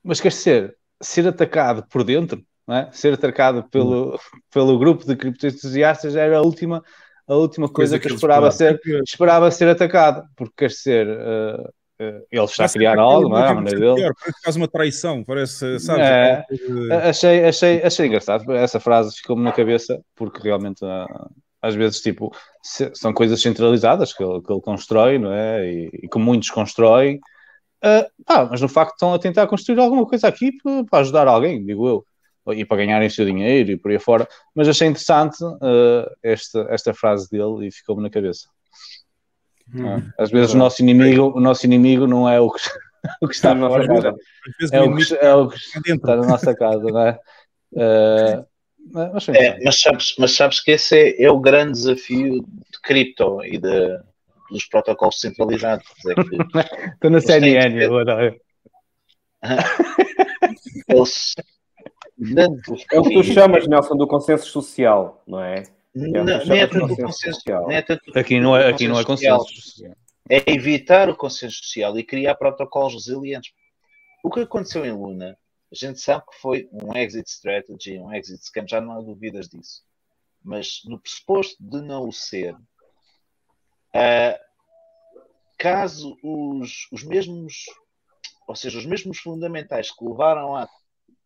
Mas quer dizer, ser atacado por dentro, não é? Ser atacado pelo grupo de criptoentusiastas era a última coisa que eu esperava ser atacado, porque quer dizer, ele está a criar algo, não é? A maneira dele. Parece que faz uma traição, parece, sabes? É, achei engraçado, essa frase ficou-me na cabeça, porque realmente às vezes tipo, são coisas centralizadas que ele constrói, não é? E que muitos constroem. Mas no facto estão a tentar construir alguma coisa aqui para ajudar alguém, digo eu, e para ganharem o seu dinheiro e por aí fora, mas achei interessante esta frase dele e ficou-me na cabeça. Às vezes o nosso inimigo não é o que está na nossa casa, é o que está na nossa casa, não é? Mas sabes que esse é o grande desafio de cripto e dos protocolos centralizados. Estou na CNN agora. É o que tu chamas, Nelson, do consenso social, não é? Não é tanto consenso social. É evitar o consenso social e criar protocolos resilientes. O que aconteceu em Luna, a gente sabe que foi um exit strategy, um exit scam, já não há dúvidas disso. Mas no pressuposto de não o ser, caso os mesmos, ou seja, os mesmos fundamentais que levaram à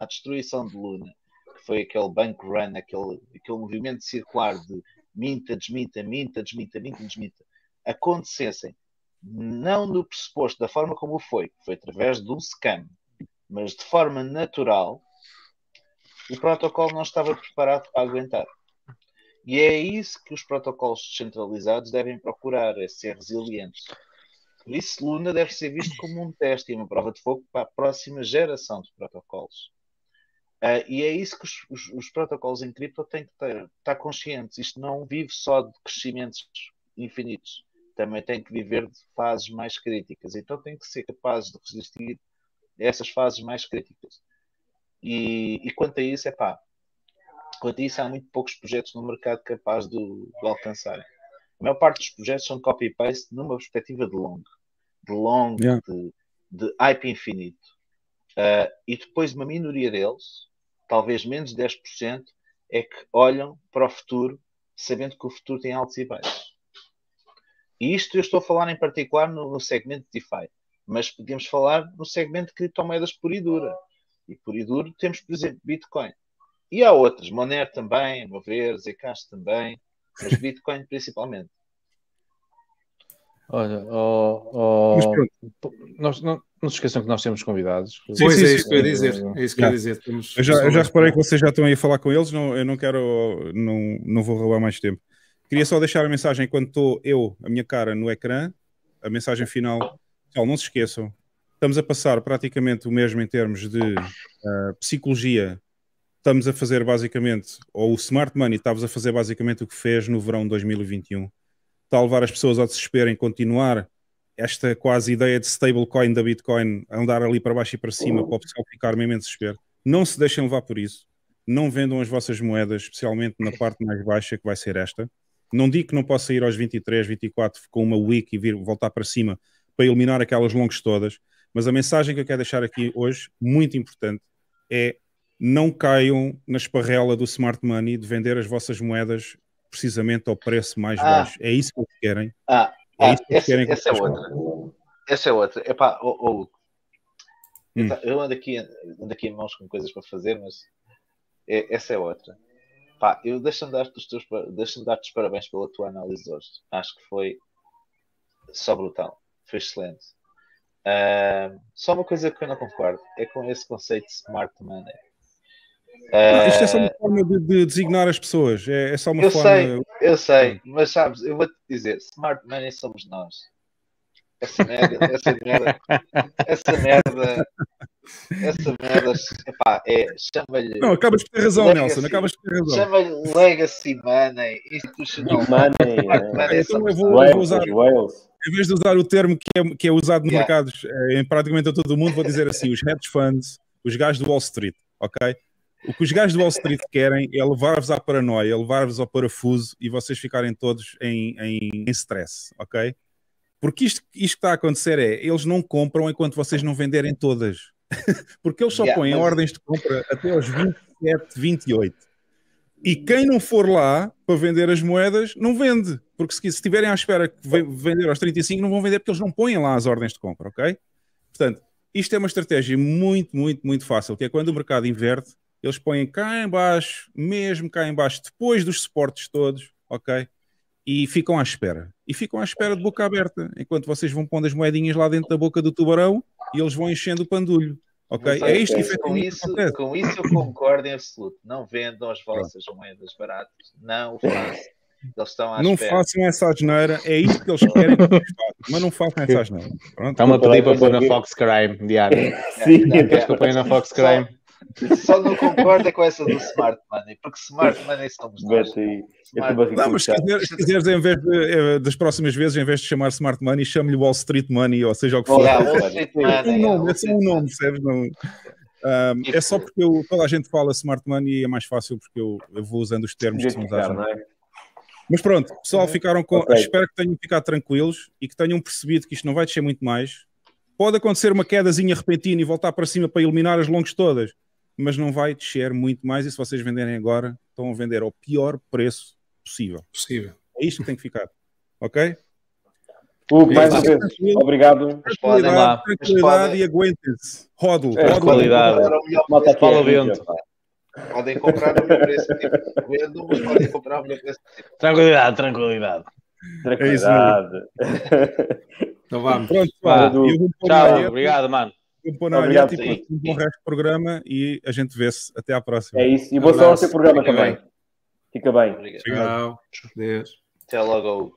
destruição de Luna, que foi aquele bank run, aquele movimento circular de minta, desminta, minta, desminta, minta, desminta, acontecessem, não no pressuposto da forma como foi através de um scam, mas de forma natural, o protocolo não estava preparado para aguentar. E é isso que os protocolos descentralizados devem procurar, é ser resilientes. Por isso, Luna deve ser visto como um teste e uma prova de fogo para a próxima geração de protocolos. E é isso que os protocolos em cripto têm que estar conscientes. Isto não vive só de crescimentos infinitos. Também tem que viver de fases mais críticas. Então tem que ser capazes de resistir a essas fases mais críticas. E quanto a isso, há muito poucos projetos no mercado capazes de alcançar. A maior parte dos projetos são copy-paste numa perspectiva de longo, yeah, de hype infinito. E depois uma minoria deles, talvez menos de 10%, é que olham para o futuro, sabendo que o futuro tem altos e baixos. E isto eu estou a falar em particular no segmento de DeFi, mas podemos falar no segmento de criptomoedas pura e dura. E pura e dura temos, por exemplo, Bitcoin. E há outras, Monero também, Mover, Zcash também, mas Bitcoin principalmente. Olha, não se esqueçam que nós temos convidados. Sim, isso que eu ia dizer. Eu já reparei que vocês já estão aí a falar com eles, não vou roubar mais tempo. Queria só deixar a mensagem, quando estou a minha cara no ecrã, a mensagem final. Então, não se esqueçam, estamos a passar praticamente o mesmo em termos de psicologia. Estamos a fazer basicamente, ou o Smart Money estava a fazer basicamente o que fez no verão de 2021. Está a levar as pessoas ao desespero em continuar esta quase ideia de stablecoin da Bitcoin, a andar ali para baixo e para cima, para o pessoal ficar mesmo em desespero. Não se deixem levar por isso. Não vendam as vossas moedas, especialmente na parte mais baixa, que vai ser esta. Não digo que não possa ir aos 23, 24 com uma week e voltar para cima para eliminar aquelas longas todas. Mas a mensagem que eu quero deixar aqui hoje, muito importante, é: não caiam na esparrela do smart money de vender as vossas moedas precisamente ao preço mais baixo. É isso que eles querem. Essa é outra. Epá, eu ando aqui em mãos com coisas para fazer, mas essa é outra. Pá, eu deixo-me dar-te os parabéns pela tua análise hoje. Acho que foi só brutal. Foi excelente. Só uma coisa que eu não concordo é com esse conceito de smart money. Não, isto é só uma forma de designar as pessoas. É só uma forma... Eu sei, mas sabes, eu vou-te dizer, smart money somos nós. Essa merda, epá, chama-lhe... Não, acabas de ter razão, legacy, Nelson, acabas de ter razão. Chama-lhe legacy money, institutional money. Então eu vou usar, em vez de usar o termo que é usado nos mercados em praticamente todo o mundo, vou dizer assim, os hedge funds, os gajos do Wall Street, ok? O que os gajos do Wall Street querem é levar-vos à paranoia, levar-vos ao parafuso e vocês ficarem todos em stress, ok? Porque isto que está a acontecer é, eles não compram enquanto vocês não venderem todas. Porque eles só põem ordens de compra até aos 27, 28. E quem não for lá para vender as moedas, não vende. Porque se estiverem à espera que vender aos 35, não vão vender porque eles não põem lá as ordens de compra, ok? Portanto, isto é uma estratégia muito, muito, muito fácil, que é quando o mercado inverte, eles põem cá em baixo, mesmo cá em baixo, depois dos suportes todos, ok? E ficam à espera. E ficam à espera de boca aberta, enquanto vocês vão pondo as moedinhas lá dentro da boca do tubarão e eles vão enchendo o pandulho. Okay? É isto que com isso eu concordo em absoluto. Não vendam as vossas moedas baratas. Não o façam. Eles estão à espera. Não façam essa asneira. É isto que eles querem que eles façam. Mas não façam essa asneira. Estão-me a pedir para pôr na Fox Crime diário. Sim. Queres que eu ponha na Fox Crime? Só não concordo é com essa do smart money, porque smart money somos nós. Não, mas se quiseres, em vez das próximas vezes, em vez de chamar smart money, chame-lhe Wall Street Money, ou seja o que for. É só um nome, percebes? É só porque toda a gente fala smart money e é mais fácil porque eu vou usando os termos que são usados. Mas pronto, pessoal, ficaram com... Okay. Espero que tenham ficado tranquilos e que tenham percebido que isto não vai descer muito mais. Pode acontecer uma quedazinha repentina e voltar para cima para eliminar as longas todas, mas não vai descer muito mais e se vocês venderem agora, estão a vender ao pior preço possível. É isto que tem que ficar, ok? Mais uma vez, obrigado. Tranquilidade e aguentem-se. Hodl. Qualidade. Podem comprar o meu preço. Mas podem comprar o meu preço. Tranquilidade. Então vamos. Pronto, tchau, obrigado, mano. Obrigado, tipo, um bom resto do programa e a gente vê-se até à próxima. É isso, e boa sorte ao seu programa. Fica também. Bem. Fica bem. Obrigado. Tchau. Deus. Até logo.